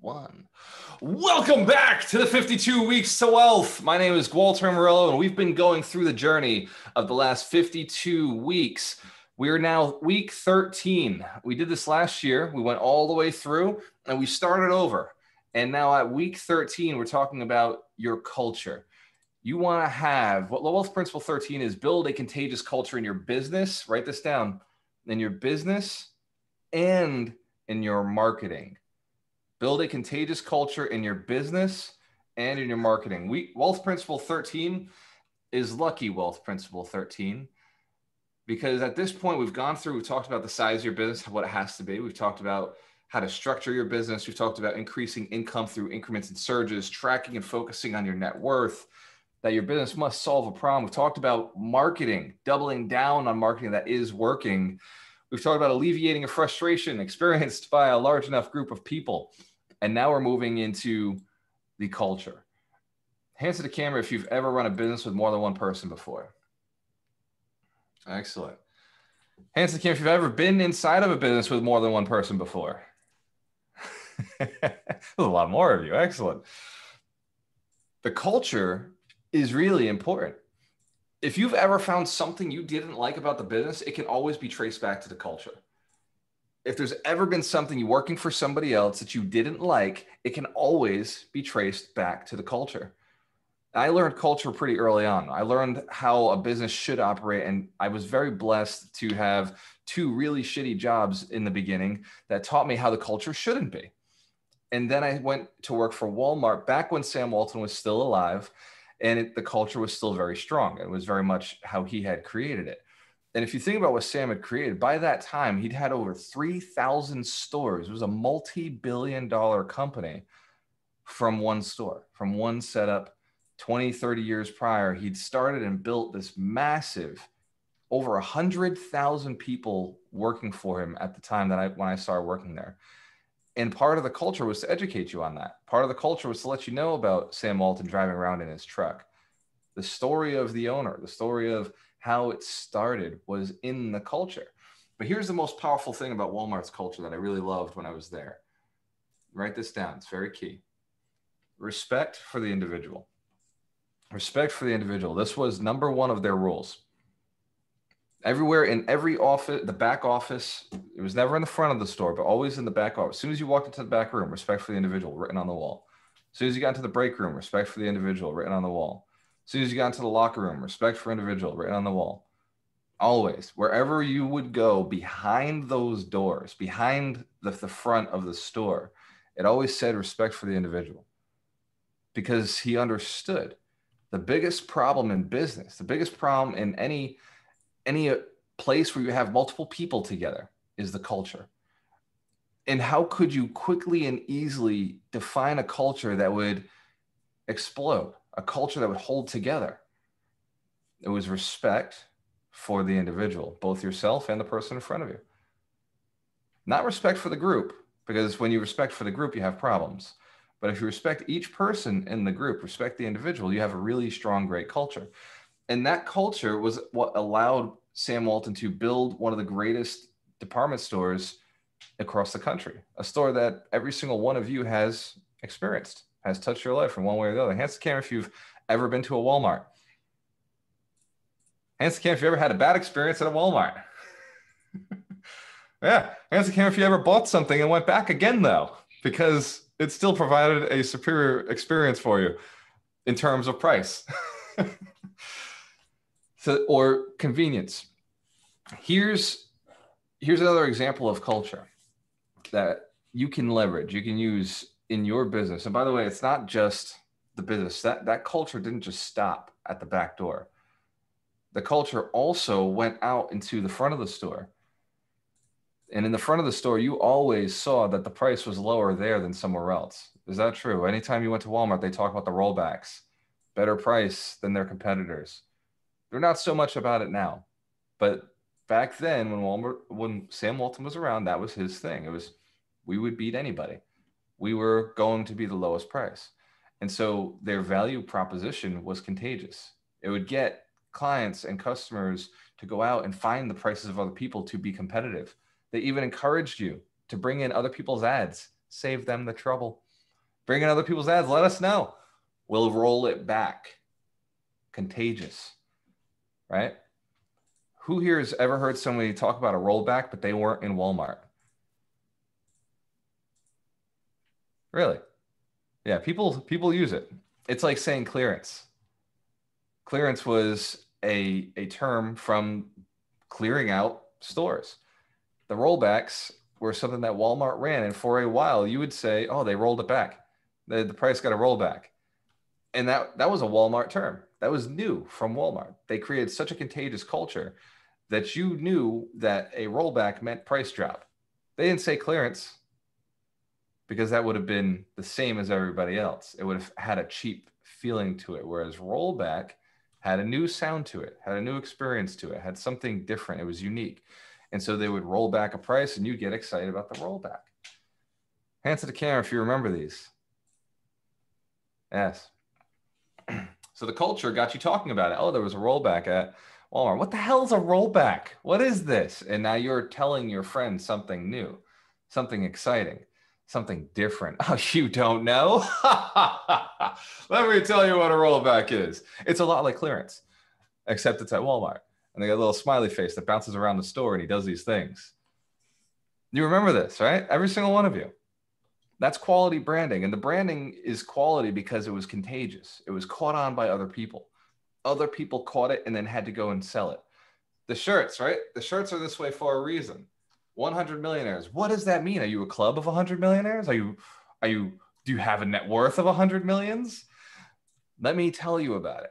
One. Welcome back to the 52 Weeks to Wealth. My name is Gualter Amarelo, and we've been going through the journey of the last 52 weeks. We are now week 13. We did this last year. We went all the way through and we started over. And now at week 13, we're talking about your culture. You want to have what Wealth Principle 13 is: build a contagious culture in your business. Write this down. In your business and in your marketing. Build a contagious culture in your business and in your marketing. Wealth Principle 13 is Lucky Wealth Principle 13, because at this point we've gone through, we've talked about the size of your business, what it has to be. We've talked about how to structure your business. We've talked about increasing income through increments and surges, tracking and focusing on your net worth, that your business must solve a problem. We've talked about marketing, doubling down on marketing that is working. We've talked about alleviating a frustration experienced by a large enough group of people. And now we're moving into the culture. Hands to the camera if you've ever run a business with more than one person before. Excellent. Hands to the camera if you've ever been inside of a business with more than one person before. There's a lot more of you. Excellent. The culture is really important. If you've ever found something you didn't like about the business, it can always be traced back to the culture. If there's ever been something you're working for somebody else that you didn't like, it can always be traced back to the culture. I learned culture pretty early on. I learned how a business should operate, and I was very blessed to have two really shitty jobs in the beginning that taught me how the culture shouldn't be. And then I went to work for Walmart back when Sam Walton was still alive, and the culture was still very strong. It was very much how he had created it. And if you think about what Sam had created, by that time, he'd had over 3,000 stores. It was a multi-billion-dollar company from one store, from one setup. 20, 30 years prior, he'd started and built this massive, over 100,000 people working for him at the time that when I started working there. And part of the culture was to educate you on that. Part of the culture was to let you know about Sam Walton driving around in his truck. The story of the owner, the story of how it started was in the culture. But here's the most powerful thing about Walmart's culture that I really loved when I was there. Write this down. It's very key. Respect for the individual. Respect for the individual. This was number one of their rules. Everywhere in every office, the back office, it was never in the front of the store, but always in the back office. As soon as you walked into the back room, respect for the individual written on the wall. As soon as you got into the break room, respect for the individual written on the wall. As soon as you got into the locker room, respect for individual written on the wall. Always, wherever you would go behind those doors, behind the front of the store, it always said respect for the individual, because he understood the biggest problem in business, the biggest problem in any place where you have multiple people together is the culture. And how could you quickly and easily define a culture that would explode, a culture that would hold together? It was respect for the individual, both yourself and the person in front of you. Not respect for the group, because when you respect for the group, you have problems. But if you respect each person in the group, respect the individual, you have a really strong, great culture. And that culture was what allowed Sam Walton to build one of the greatest department stores across the country, a store that every single one of you has experienced, has touched your life in one way or the other. Hands to the camera if you've ever been to a Walmart. Hands to the camera if you ever had a bad experience at a Walmart. Yeah, hands to the camera if you ever bought something and went back again, though, because it still provided a superior experience for you in terms of price. So, or convenience. Here's another example of culture that you can leverage, you can use in your business. And by the way, it's not just the business. That culture didn't just stop at the back door. The culture also went out into the front of the store. And in the front of the store, you always saw that the price was lower there than somewhere else. Is that true? Anytime you went to Walmart, they talk about the rollbacks, better price than their competitors. They're not so much about it now, but back then when Sam Walton was around, that was his thing. It was, we would beat anybody. We were going to be the lowest price. And so their value proposition was contagious. It would get clients and customers to go out and find the prices of other people to be competitive. They even encouraged you to bring in other people's ads, save them the trouble. Bring in other people's ads. Let us know. We'll roll it back. Contagious, right? Who here has ever heard somebody talk about a rollback, but they weren't in Walmart? Really? Yeah, people use it. It's like saying clearance. Clearance was a term from clearing out stores. The rollbacks were something that Walmart ran, and for a while you would say, oh, they rolled it back. The price got a rollback. And that was a Walmart term. That was new from Walmart. They created such a contagious culture that you knew that a rollback meant price drop. They didn't say clearance because that would have been the same as everybody else. It would have had a cheap feeling to it, whereas rollback had a new sound to it, had a new experience to it, had something different. It was unique. And so they would roll back a price and you get excited about the rollback. Hands to the camera if you remember these. Yes. So the culture got you talking about it. Oh, there was a rollback at Walmart. What the hell is a rollback? What is this? And now you're telling your friend something new, something exciting, something different. Oh, you don't know? Let me tell you what a rollback is. It's a lot like clearance, except it's at Walmart. And they got a little smiley face that bounces around the store and he does these things. You remember this, right? Every single one of you. That's quality branding. And the branding is quality because it was contagious. It was caught on by other people. Other people caught it and then had to go and sell it. The shirts, right? The shirts are this way for a reason. 100 millionaires. What does that mean? Are you a club of 100 millionaires? Do you have a net worth of 100 millions? Let me tell you about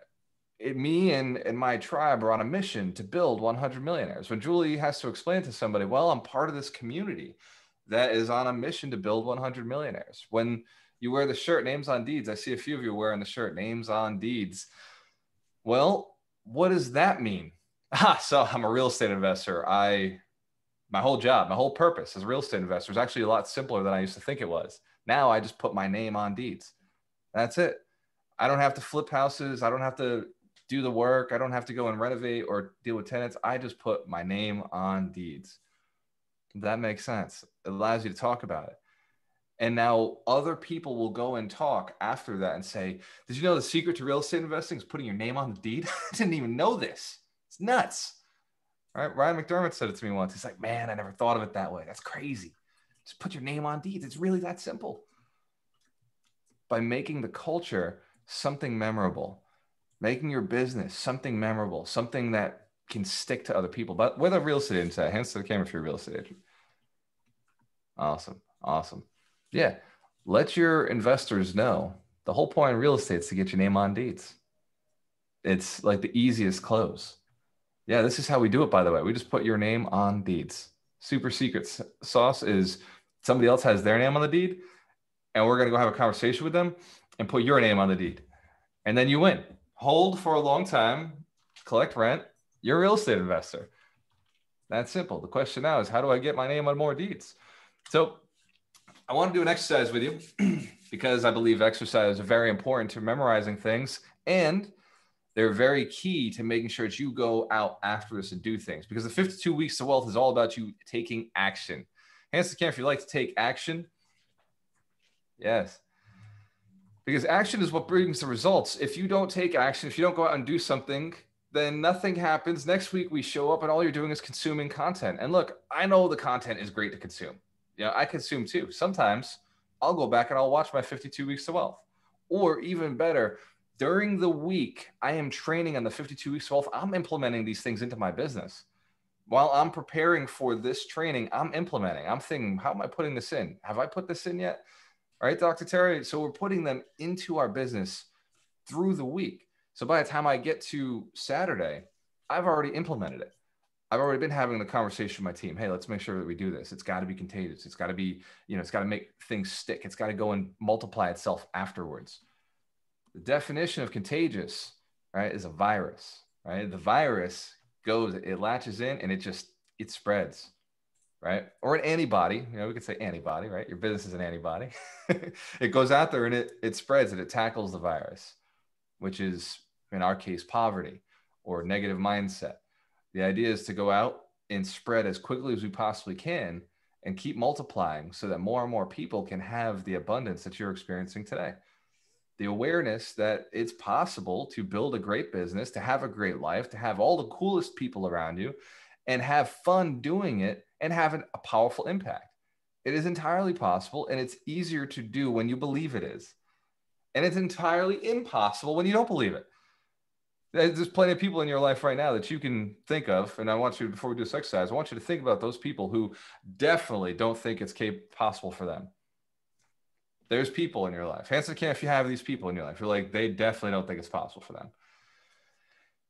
it. Me and my tribe are on a mission to build 100 millionaires. When Julie has to explain to somebody, well, I'm part of this community that is on a mission to build 100 millionaires. When you wear the shirt Names on Deeds, I see a few of you wearing the shirt Names on Deeds. Well, what does that mean? So I'm a real estate investor. My whole job, my whole purpose as a real estate investor is actually a lot simpler than I used to think it was. Now I just put my name on deeds. That's it. I don't have to flip houses. I don't have to do the work. I don't have to go and renovate or deal with tenants. I just put my name on deeds. That makes sense. It allows you to talk about it. And now other people will go and talk after that and say, did you know the secret to real estate investing is putting your name on the deed? I didn't even know this. It's nuts. All right. Ryan McDermott said it to me once. He's like, man, I never thought of it that way. That's crazy. Just put your name on deeds. It's really that simple. By making the culture something memorable, making your business something memorable, something that can stick to other people. But with a real estate agent, hands to the camera if you're a real estate agent. Awesome. Awesome. Yeah. Let your investors know the whole point in real estate is to get your name on deeds. It's like the easiest close. Yeah. This is how we do it, by the way. We just put your name on deeds. Super secret sauce is somebody else has their name on the deed and we're going to go have a conversation with them and put your name on the deed. And then you win. Hold for a long time, collect rent. You're a real estate investor. That's simple. The question now is, how do I get my name on more deeds? So I want to do an exercise with you because I believe exercise is very important to memorizing things. And they're very key to making sure that you go out after this and do things, because the 52 weeks to wealth is all about you taking action. Hands to camera if you like to take action. Yes. Because action is what brings the results. If you don't take action, if you don't go out and do something, then nothing happens. Next week we show up and all you're doing is consuming content. And look, I know the content is great to consume. Yeah, I consume too. Sometimes I'll go back and I'll watch my 52 weeks to wealth. Or even better, during the week, I am training on the 52 weeks to wealth. I'm implementing these things into my business. While I'm preparing for this training, I'm implementing. I'm thinking, how am I putting this in? Have I put this in yet? All right, Dr. Terry. So we're putting them into our business through the week. So by the time I get to Saturday, I've already implemented it. I've already been having the conversation with my team. Hey, let's make sure that we do this. It's got to be contagious. It's got to be, it's got to make things stick. It's got to go and multiply itself afterwards. The definition of contagious, right, is a virus, right? The virus goes, it latches in and it spreads, right? Or an antibody, we could say antibody, right? Your business is an antibody. It goes out there and it spreads and it tackles the virus, which is, in our case, poverty or negative mindset. The idea is to go out and spread as quickly as we possibly can and keep multiplying so that more and more people can have the abundance that you're experiencing today. The awareness that it's possible to build a great business, to have a great life, to have all the coolest people around you and have fun doing it and have a powerful impact. It is entirely possible, and it's easier to do when you believe it is. And it's entirely impossible when you don't believe it. There's plenty of people in your life right now that you can think of. And I want you, before we do this exercise, I want you to think about those people who definitely don't think it's possible for them. There's people in your life. Hands up if you have these people in your life. You're like, they definitely don't think it's possible for them.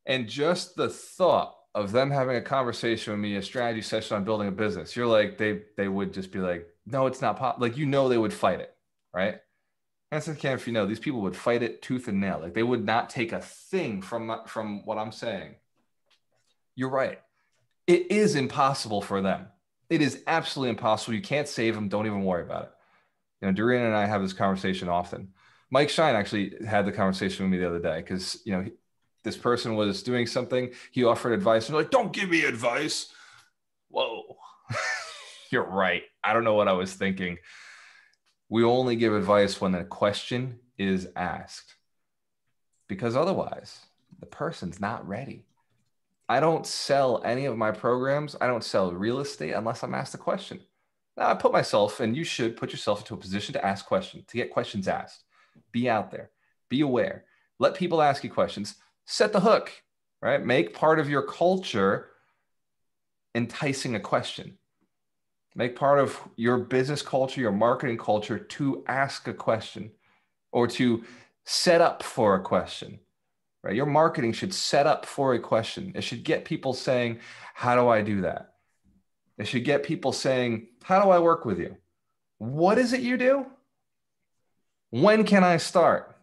And just the thought of them having a conversation with me, a strategy session on building a business, you're like, they would just be like, no, it's not possible. Like, you know, they would fight it, right? Hands up if you know, these people would fight it tooth and nail. Like, they would not take a thing from what I'm saying. You're right. It is impossible for them. It is absolutely impossible. You can't save them. Don't even worry about it. You know, Dorian and I have this conversation often. Mike Schein actually had the conversation with me the other day because, you know, this person was doing something. He offered advice. And they're like, don't give me advice. Whoa, you're right. I don't know what I was thinking. We only give advice when the question is asked, because otherwise the person's not ready. I don't sell any of my programs. I don't sell real estate unless I'm asked a question. Now, I put myself, and you should put yourself into a position to ask questions, to get questions asked. Be out there, be aware, let people ask you questions, set the hook, right? Make part of your culture enticing a question. Make part of your business culture, your marketing culture, to ask a question or to set up for a question, right? Your marketing should set up for a question. It should get people saying, how do I do that? It should get people saying, how do I work with you? What is it you do? When can I start?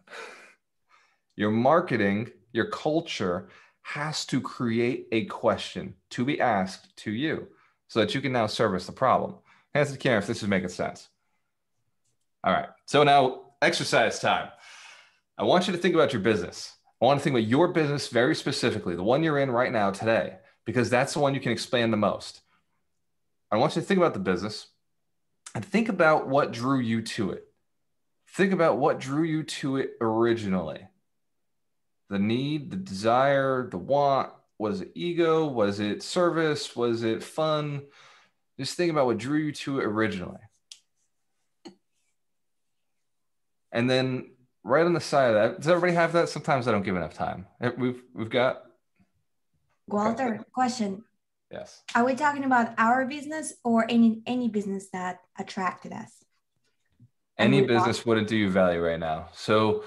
Your marketing, your culture has to create a question to be asked to you so that you can now service the problem. Hands to Karen if this is making sense. All right, so now exercise time. I want you to think about your business. I want to think about your business very specifically, the one you're in right now today, because that's the one you can expand the most. I want you to think about the business and think about what drew you to it. Think about what drew you to it originally. The need, the desire, the want. Was it ego? Was it service? Was it fun? Just think about what drew you to it originally. And then right on the side of that, does everybody have that? Sometimes I don't give enough time. We've got... Gualter, question. Yes. Are we talking about our business or any business that attracted us? Any business wouldn't do you value right now. So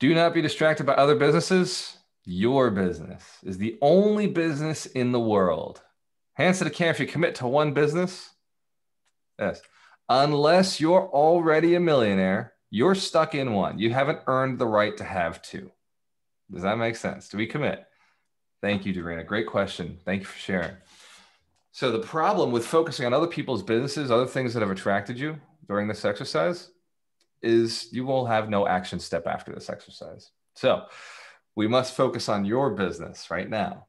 do not be distracted by other businesses. Your business is the only business in the world. Hands to the camera if you commit to one business. Yes. Unless you're already a millionaire, you're stuck in one. You haven't earned the right to have two. Does that make sense? Do we commit? Thank you, Darina. Great question. Thank you for sharing. So the problem with focusing on other people's businesses, other things that have attracted you during this exercise, is you will have no action step after this exercise. So we must focus on your business right now.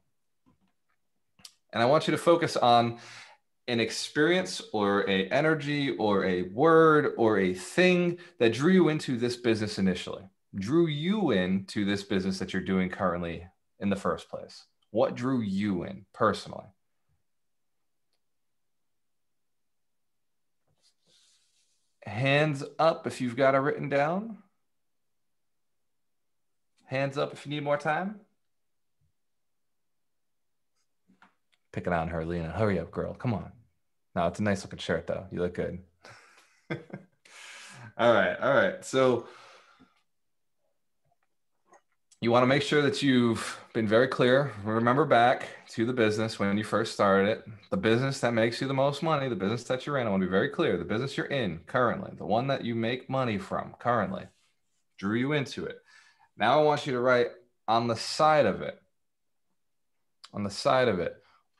And I want you to focus on an experience or an energy or a word or a thing that drew you into this business initially, drew you into this business that you're doing currently in the first place. What drew you in personally? Hands up if you've got it written down. Hands up if you need more time. Picking on her, Lena. Hurry up, girl. Come on. No, it's a nice looking shirt, though. You look good. All right. All right. So you want to make sure that you've been very clear. Remember back to the business when you first started it, the business that makes you the most money, the business that you're in. I want to be very clear. The business you're in currently, the one that you make money from currently, drew you into it. Now I want you to write on the side of it,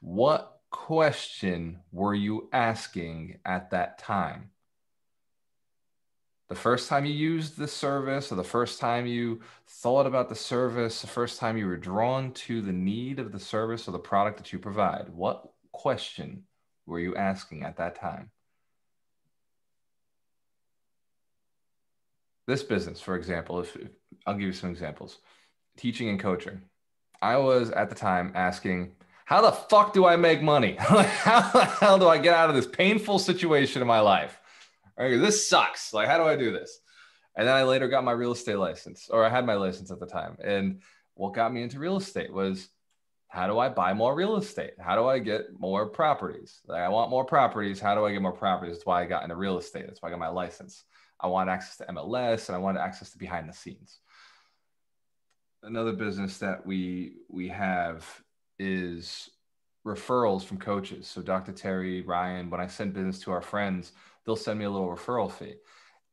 what question were you asking at that time? The first time you used the service, or the first time you thought about the service, the first time you were drawn to the need of the service or the product that you provide, what question were you asking at that time? this business, for example, if I'll give you some examples, teaching and coaching. I was at the time asking, how the fuck do I make money? How the hell do I get out of this painful situation in my life? This sucks. Like, how do I do this? And then I later got my real estate license, or I had my license at the time. And what got me into real estate was, how do I buy more real estate? How do I get more properties? Like, I want more properties. How do I get more properties? That's why I got into real estate. That's why I got my license. I want access to MLS, and I wanted access to behind the scenes. Another business that we have is referrals from coaches. So Dr. Terry, Ryan, when I send business to our friends, they'll send me a little referral fee.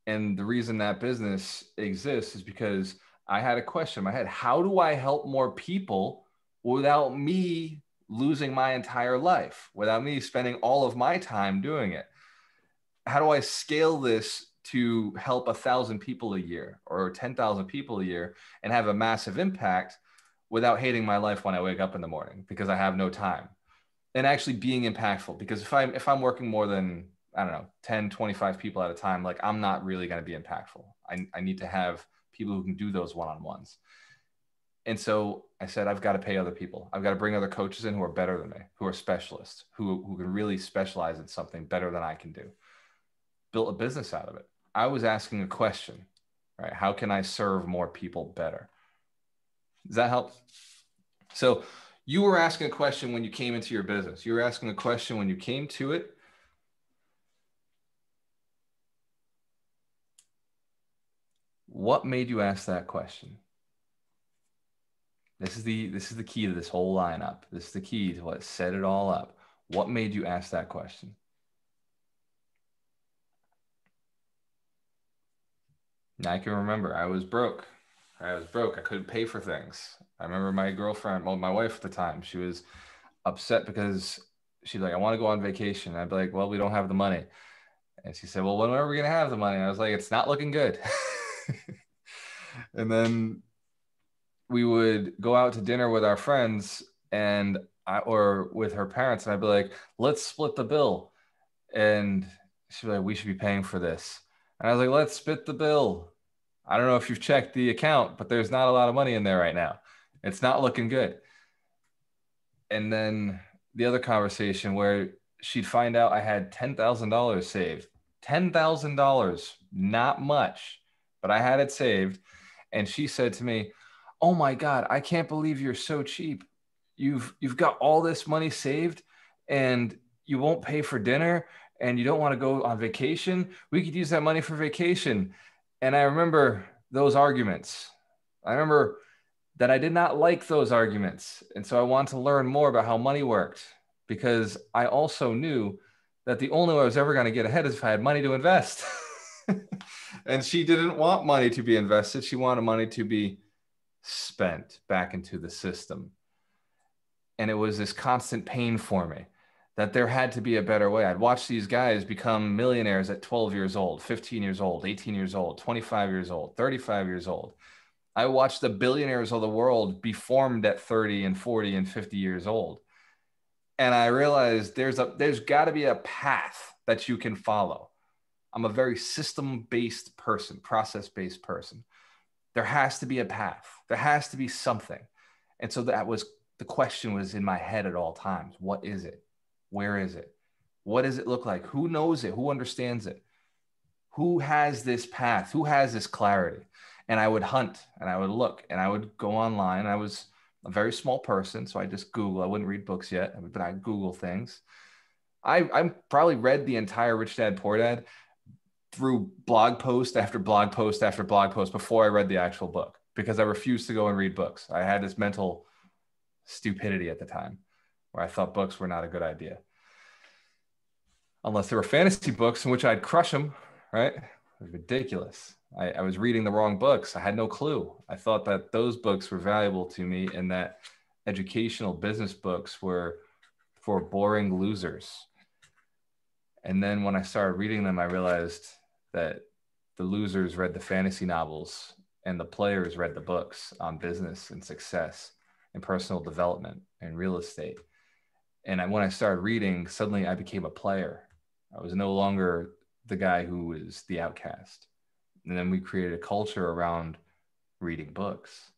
And the reason that business exists is because I had a question in my head. How do I help more people without me losing my entire life, without me spending all of my time doing it? How do I scale this to help 1,000 people a year or 10,000 people a year and have a massive impact without hating my life when I wake up in the morning because I have no time? And actually being impactful, because if I'm working more than, I don't know, 10, 25 people at a time, like, I'm not really going to be impactful. I need to have people who can do those one-on-ones. And so I said, I've got to pay other people. I've got to bring other coaches in who are better than me, who are specialists, who can really specialize in something better than I can do. Built a business out of it. I was asking a question, right? How can I serve more people better? Does that help? So you were asking a question when you came into your business. You were asking a question when you came to it. What made you ask that question? This is the key to this whole lineup. This is the key to what set it all up. What made you ask that question? Now I can remember I was broke. I was broke. I couldn't pay for things. I remember my girlfriend, well, my wife at the time, she was upset because she's like, I want to go on vacation. I'd be like, well, we don't have the money. And she said, well, when are we going to have the money? And I was like, it's not looking good. And then we would go out to dinner with our friends and or with her parents. And I'd be like, let's split the bill. And she'd be like, we should be paying for this. And I was like, let's split the bill. I don't know if you've checked the account, but there's not a lot of money in there right now. It's not looking good. And then the other conversation where she'd find out I had $10,000 saved, $10,000, not much, but I had it saved. And she said to me, oh my God, I can't believe you're so cheap. You've got all this money saved and you won't pay for dinner and you don't want to go on vacation. We could use that money for vacation. And I remember those arguments. I remember that I did not like those arguments. And so I wanted to learn more about how money worked, because I also knew that the only way I was ever going to get ahead is if I had money to invest. And she didn't want money to be invested. She wanted money to be spent back into the system. And it was this constant pain for me that there had to be a better way. I'd watch these guys become millionaires at 12 years old, 15 years old, 18 years old, 25 years old, 35 years old. I watched the billionaires of the world be formed at 30 and 40 and 50 years old. And I realized there's gotta be a path that you can follow. I'm a very system-based person, process-based person. There has to be a path. There has to be something. And so that was, the question was in my head at all times. What is it? Where is it? What does it look like? Who knows it? Who understands it? Who has this path? Who has this clarity? And I would hunt and I would look and I would go online. I was a very small person, so I just Google. I wouldn't read books yet, but I Google things. I probably read the entire Rich Dad Poor Dad through blog post after blog post after blog post before I read the actual book, because I refused to go and read books. I had this mental stupidity at the time where I thought books were not a good idea. Unless there were fantasy books in which I'd crush them, right? It was ridiculous. I was reading the wrong books. I had no clue. I thought that those books were valuable to me and that educational business books were for boring losers. And then when I started reading them, I realized that the losers read the fantasy novels and the players read the books on business and success and personal development and real estate. And when I started reading, suddenly I became a player. I was no longer the guy who was the outcast. And then we created a culture around reading books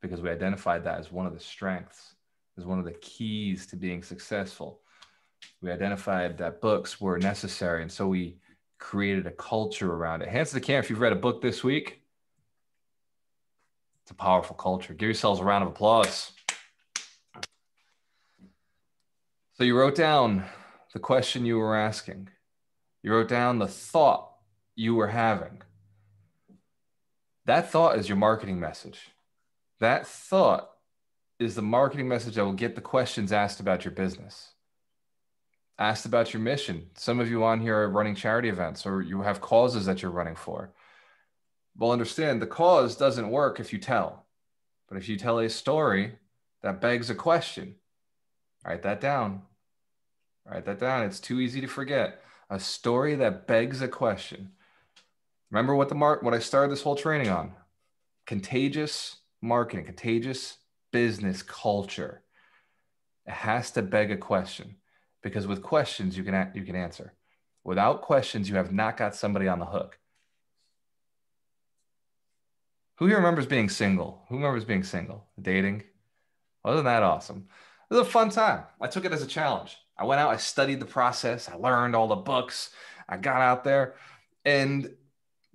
because we identified that as one of the strengths, as one of the keys to being successful. We identified that books were necessary. And so we created a culture around it. Hands to the camera if you've read a book this week. It's a powerful culture. Give yourselves a round of applause. So you wrote down the question you were asking. You wrote down the thought you were having. That thought is your marketing message. That thought is the marketing message that will get the questions asked about your business, asked about your mission. Some of you on here are running charity events or you have causes that you're running for. Well, understand the cause doesn't work if you tell, but if you tell a story that begs a question, write that down. Write that down. It's too easy to forget. A story that begs a question. Remember what I started this whole training on? Contagious marketing, contagious business culture. It has to beg a question because with questions, you can answer. Without questions, you have not got somebody on the hook. Who here remembers being single? Who remembers being single? Dating? Wasn't that awesome? It was a fun time. I took it as a challenge. I went out, I studied the process. I learned all the books. I got out there. And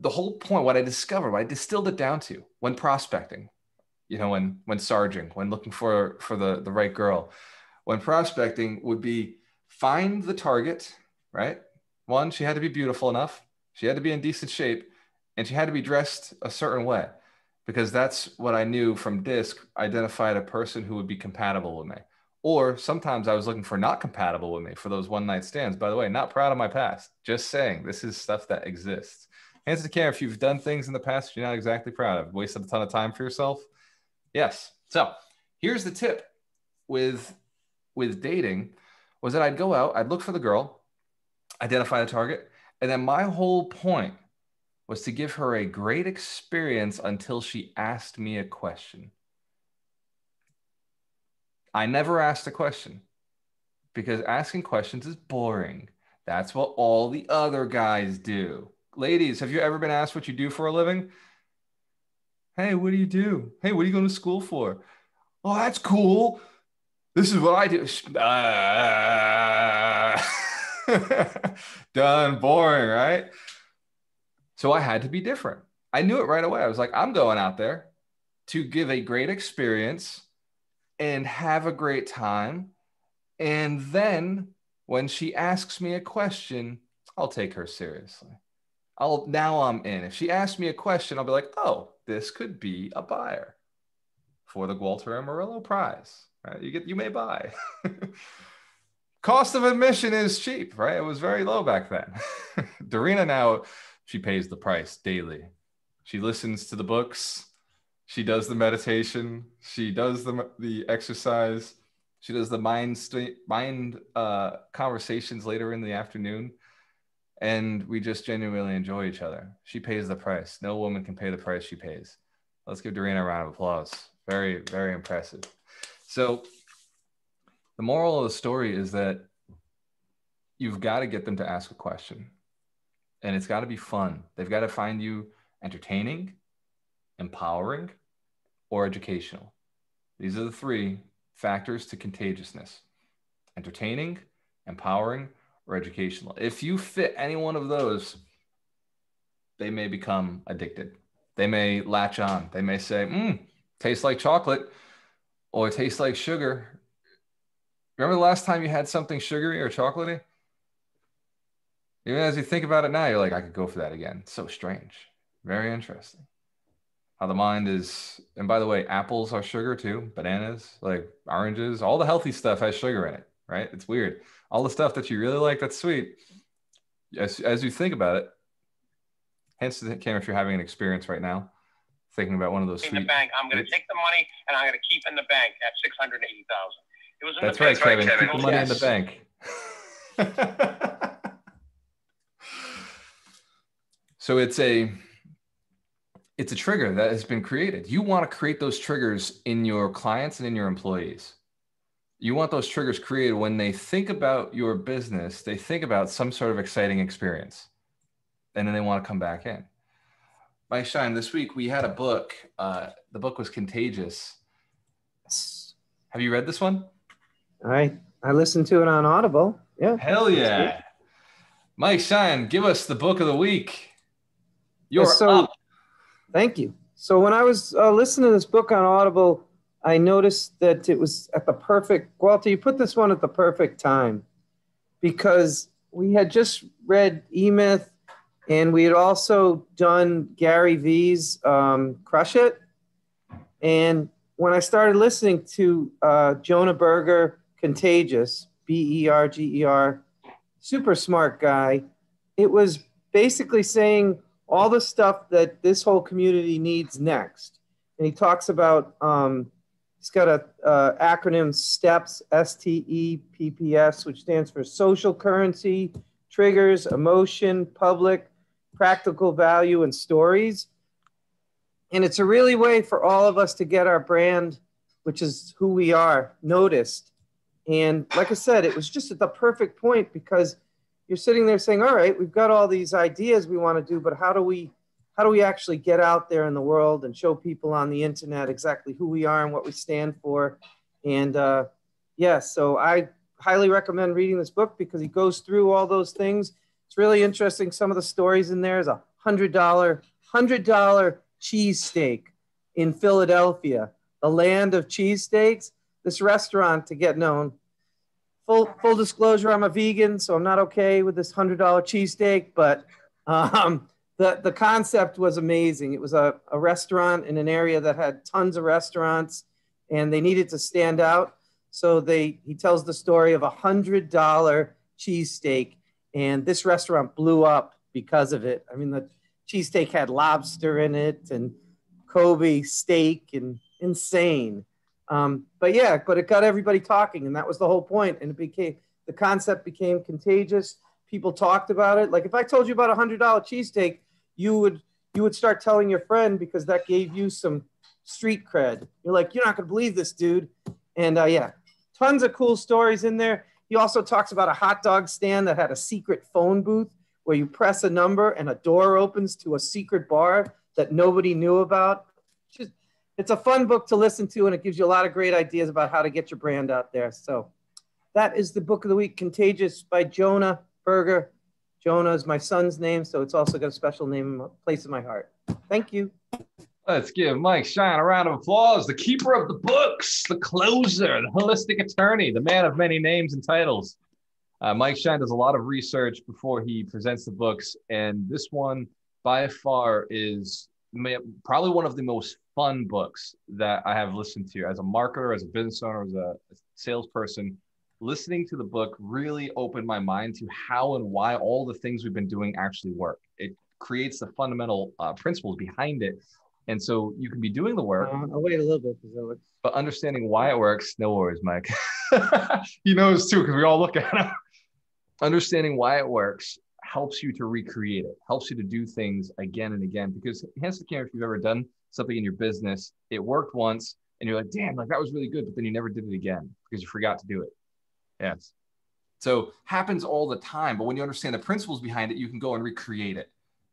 the whole point, what I discovered, what I distilled it down to when prospecting, you know, when sarging, when looking for the right girl, when prospecting would be find the target, right? One, she had to be beautiful enough. She had to be in decent shape and she had to be dressed a certain way. Because that's what I knew from DISC, identified a person who would be compatible with me. Or sometimes I was looking for not compatible with me for those one-night stands. By the way, not proud of my past. Just saying, this is stuff that exists. Hands to the camera if you've done things in the past you're not exactly proud of. Wasted a ton of time for yourself. Yes. So here's the tip with dating was that I'd go out, I'd look for the girl, identify the target, and then my whole point was to give her a great experience until she asked me a question. I never asked a question because asking questions is boring. That's what all the other guys do. Ladies, have you ever been asked what you do for a living? Hey, what do you do? Hey, what are you going to school for? Oh, that's cool. This is what I do. Done, boring, right? So I had to be different. I knew it right away. I was like, I'm going out there to give a great experience and have a great time. And then when she asks me a question, I'll take her seriously. Now I'm in. If she asks me a question, I'll be like, oh, this could be a buyer for the Gualter Amarelo prize, right? You may buy. Cost of admission is cheap, right? It was very low back then. Darina now, she pays the price daily. She listens to the books. She does the meditation. She does the exercise. She does the mind conversations later in the afternoon. And we just genuinely enjoy each other. She pays the price. No woman can pay the price she pays. Let's give Darina a round of applause. Very, very impressive. So the moral of the story is that you've got to get them to ask a question. And it's got to be fun. They've got to find you entertaining, empowering, or educational. These are the three factors to contagiousness: entertaining, empowering, or educational. If you fit any one of those, they may become addicted. They may latch on. They may say, tastes like chocolate or tastes like sugar. Remember the last time you had something sugary or chocolatey? Even as you think about it now, you're like, I could go for that again. So strange. Very interesting. How the mind is, and by the way, apples are sugar too, bananas, like oranges, all the healthy stuff has sugar in it, right? It's weird. All the stuff that you really like that's sweet, as you think about it, hence the camera if you're having an experience right now, thinking about one of those sweet. I'm going to take the money and I'm going to keep in the bank at $680,000. It was in the bank. That's right, Kevin. Keep the money in the bank. So it's a trigger that has been created. You want to create those triggers in your clients and in your employees. You want those triggers created when they think about your business, they think about some sort of exciting experience, and then they want to come back in. Mike Schein, this week we had a book. The book was Contagious. Have you read this one? I listened to it on Audible. Yeah. Hell yeah. Mike Schein, give us the book of the week. You're up. Thank you. So when I was listening to this book on Audible, I noticed that it was at the perfect, Gualter, you put this one at the perfect time because we had just read Emeth and we had also done Gary V's Crush It. And when I started listening to Jonah Berger, Contagious, B-E-R-G-E-R, super smart guy, it was basically saying all the stuff that this whole community needs next. And he talks about... He's got an acronym STEPS, S-T-E-P-P-S, which stands for social currency, triggers, emotion, public, practical value, and stories. And it's a really way for all of us to get our brand, which is who we are, noticed. And like I said, it was just at the perfect point because you're sitting there saying, all right, we've got all these ideas we want to do, but how do we actually get out there in the world and show people on the internet exactly who we are and what we stand for? And so I highly recommend reading this book because he goes through all those things. It's really interesting. Some of the stories in there is a $100 cheesesteak in Philadelphia, the land of cheesesteaks. This restaurant, to get known, full disclosure, I'm a vegan, so I'm not okay with this $100 cheesesteak, but The concept was amazing. It was a restaurant in an area that had tons of restaurants and they needed to stand out. So he tells the story of $100 cheesesteak, and this restaurant blew up because of it. I mean, the cheesesteak had lobster in it and Kobe steak and insane. But it got everybody talking, and that was the whole point. And the concept became contagious. People talked about it. Like if I told you about $100 cheesesteak, you would start telling your friend because that gave you some street cred. You're like, you're not going to believe this, dude. And tons of cool stories in there. He also talks about a hot dog stand that had a secret phone booth where you press a number and a door opens to a secret bar that nobody knew about. It's a fun book to listen to, and it gives you a lot of great ideas about how to get your brand out there. So that is the book of the week, Contagious by Jonah Berger. Jonah is my son's name, so it's also got a special name, place in my heart. Thank you. Let's give Mike Schein a round of applause. The keeper of the books, the closer, the holistic attorney, the man of many names and titles. Mike Schein does a lot of research before he presents the books, and this one by far is probably one of the most fun books that I have listened to as a marketer, as a business owner, as a salesperson. Listening to the book really opened my mind to how and why all the things we've been doing actually work. It creates the fundamental principles behind it. And so you can be doing the work. I'll wait a little bit. But understanding why it works, no worries, Mike. He knows too, because we all look at him. Understanding why it works helps you to recreate it, helps you to do things again and again. Because hands to camera, if you've ever done something in your business, it worked once and you're like, damn, like that was really good. But then you never did it again because you forgot to do it. Yes. So happens all the time, but when you understand the principles behind it, you can go and recreate it.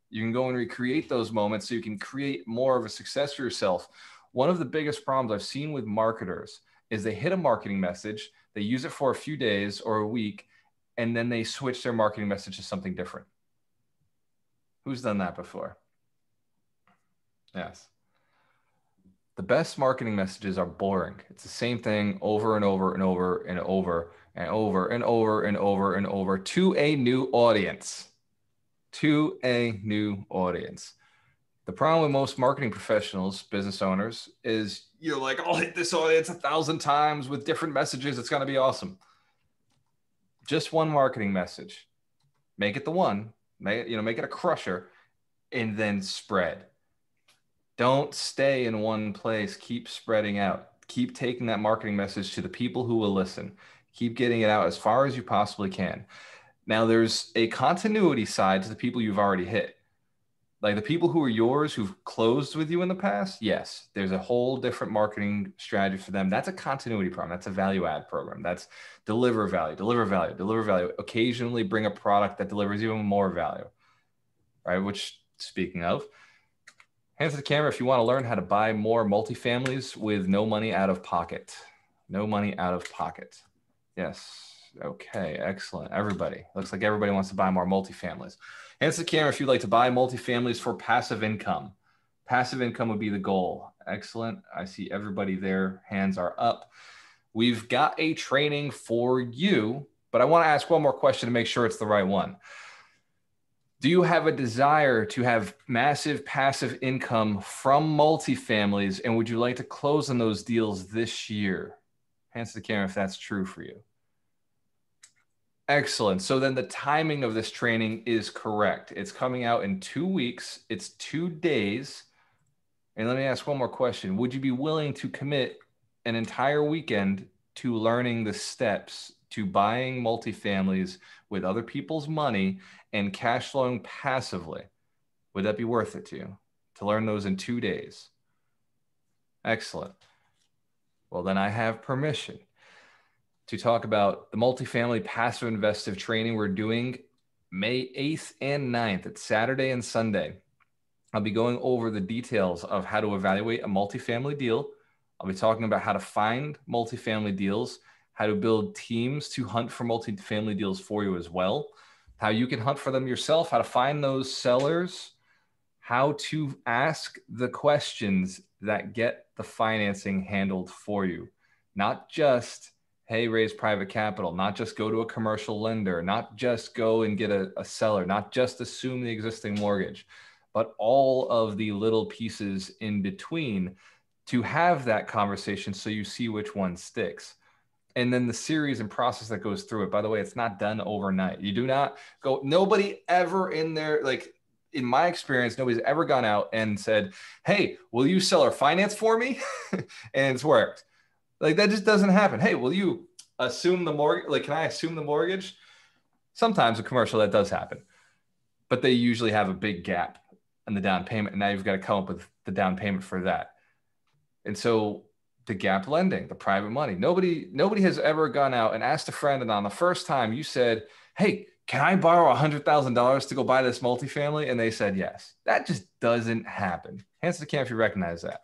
You can go and recreate those moments so you can create more of a success for yourself. One of the biggest problems I've seen with marketers is they hit a marketing message, they use it for a few days or a week, and then they switch their marketing message to something different. Who's done that before? Yes. The best marketing messages are boring. It's the same thing over and over and over and over and over and over and over and over to a new audience, The problem with most marketing professionals, business owners, is you're like, I'll hit this audience 1,000 times with different messages. It's going to be awesome. Just one marketing message. Make it the one, make it a crusher, and then spread. Don't stay in one place. Keep spreading out. Keep taking that marketing message to the people who will listen. Keep getting it out as far as you possibly can. Now, there's a continuity side to the people you've already hit. Like the people who are yours, who've closed with you in the past, yes, there's a whole different marketing strategy for them. That's a continuity program. That's a value add program. That's deliver value. Occasionally bring a product that delivers even more value, right? Which, speaking of, Hands to the camera if you want to learn how to buy more multifamilies with no money out of pocket. No money out of pocket. Yes. Okay. Excellent. Everybody. Looks like everybody wants to buy more multifamilies. Hands to the camera if you'd like to buy multifamilies for passive income. Passive income would be the goal. Excellent. I see everybody there. Hands are up. We've got a training for you, but I want to ask one more question to make sure it's the right one. Do you have a desire to have massive passive income from multifamilies, and would you like to close on those deals this year? Hands to the camera if that's true for you. Excellent. So then the timing of this training is correct. It's coming out in 2 weeks. It's 2 days. And let me ask one more question. Would you be willing to commit an entire weekend to learning the steps to buying multifamilies with other people's money and cash flowing passively? Would that be worth it to you to learn those in 2 days? Excellent. Well, then I have permission to talk about the multifamily passive investive training we're doing May 8th and 9th. It's Saturday and Sunday. I'll be going over the details of how to evaluate a multifamily deal. I'll be talking about how to find multifamily deals, how to build teams to hunt for multifamily deals for you as well, how you can hunt for them yourself, how to find those sellers, how to ask the questions that get the financing handled for you. Not just, hey, raise private capital, not just go to a commercial lender, not just go and get a seller, not just assume the existing mortgage, but all of the little pieces in between to have that conversation so you see which one sticks. And then the series and process that goes through it. By the way, it's not done overnight. You do not go, nobody ever in there, like in my experience, nobody's ever gone out and said, hey, will you seller finance for me? And it's worked. Like that just doesn't happen. Hey, will you assume the mortgage? Like, can I assume the mortgage? Sometimes a commercial that does happen, but they usually have a big gap in the down payment. And now you've got to come up with the down payment for that. And so the gap lending, the private money, nobody has ever gone out and asked a friend. And on the first time you said, hey, can I borrow $100,000 to go buy this multifamily? And they said, yes. That just doesn't happen. Hands to the camera if you recognize that.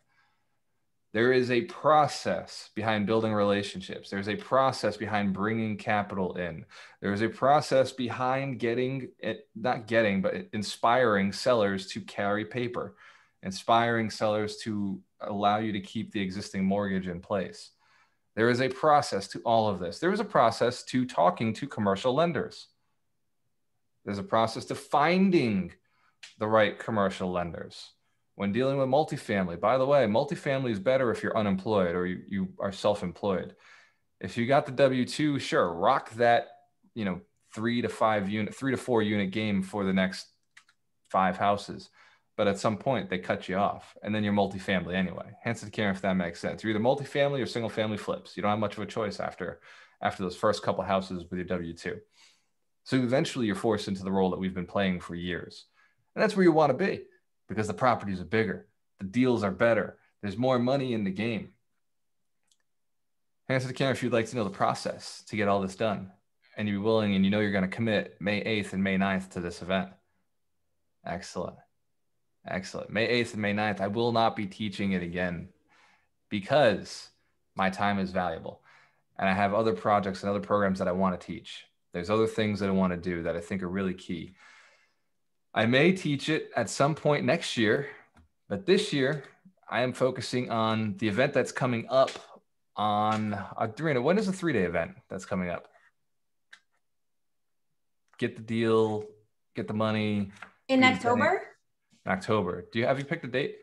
There is a process behind building relationships. There's a process behind bringing capital in. There is a process behind inspiring sellers to carry paper, inspiring sellers to allow you to keep the existing mortgage in place. There is a process to all of this. There is a process to talking to commercial lenders. There's a process to finding the right commercial lenders. When dealing with multifamily, by the way, multifamily is better if you're unemployed or you are self-employed. If you got the W-2, sure, rock that, 3 to 4 unit game for the next 5 houses. But at some point they cut you off and then you're multifamily anyway. Hands to the camera if that makes sense. You're either multifamily or single family flips. You don't have much of a choice after those first couple houses with your W-2. So eventually you're forced into the role that we've been playing for years. And that's where you want to be because the properties are bigger. The deals are better. There's more money in the game. Hands to the camera if you'd like to know the process to get all this done and you're willing and you're going to commit May 8th and May 9th to this event. Excellent. Excellent. May 8th and May 9th, I will not be teaching it again because my time is valuable. And I have other projects and other programs that I want to teach. There's other things that I want to do that I think are really key. I may teach it at some point next year, but this year I am focusing on the event that's coming up on, Darina, when is the 3-day event that's coming up? Get the deal, get the money. In October? October. Have you picked a date?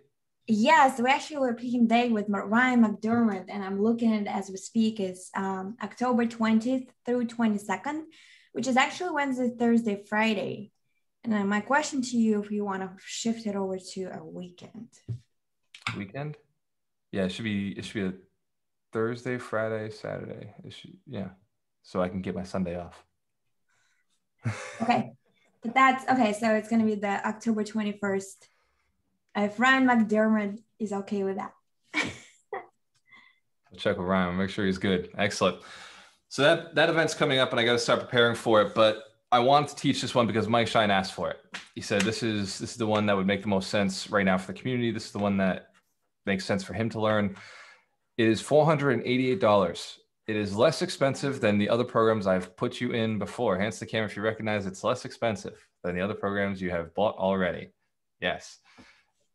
Yes, we're picking date with Ryan McDermott, and I'm looking at it as we speak. It's October 20th through 22nd, which is actually Wednesday, Thursday, Friday. And then my question to you, if you want to shift it over to a weekend. Weekend? Yeah, it should be a Thursday, Friday, Saturday. So I can get my Sunday off. Okay. But that's okay. So it's going to be the October 21st. If Ryan McDermott is okay with that. I'll check with Ryan. Make sure he's good. Excellent. So that event's coming up and I got to start preparing for it. But I wanted to teach this one because Mike Schein asked for it. He said, this is the one that would make the most sense right now for the community. This is the one that makes sense for him to learn. It is $488. It is less expensive than the other programs I've put you in before. Hence the camera if you recognize it's less expensive than the other programs you have bought already. Yes,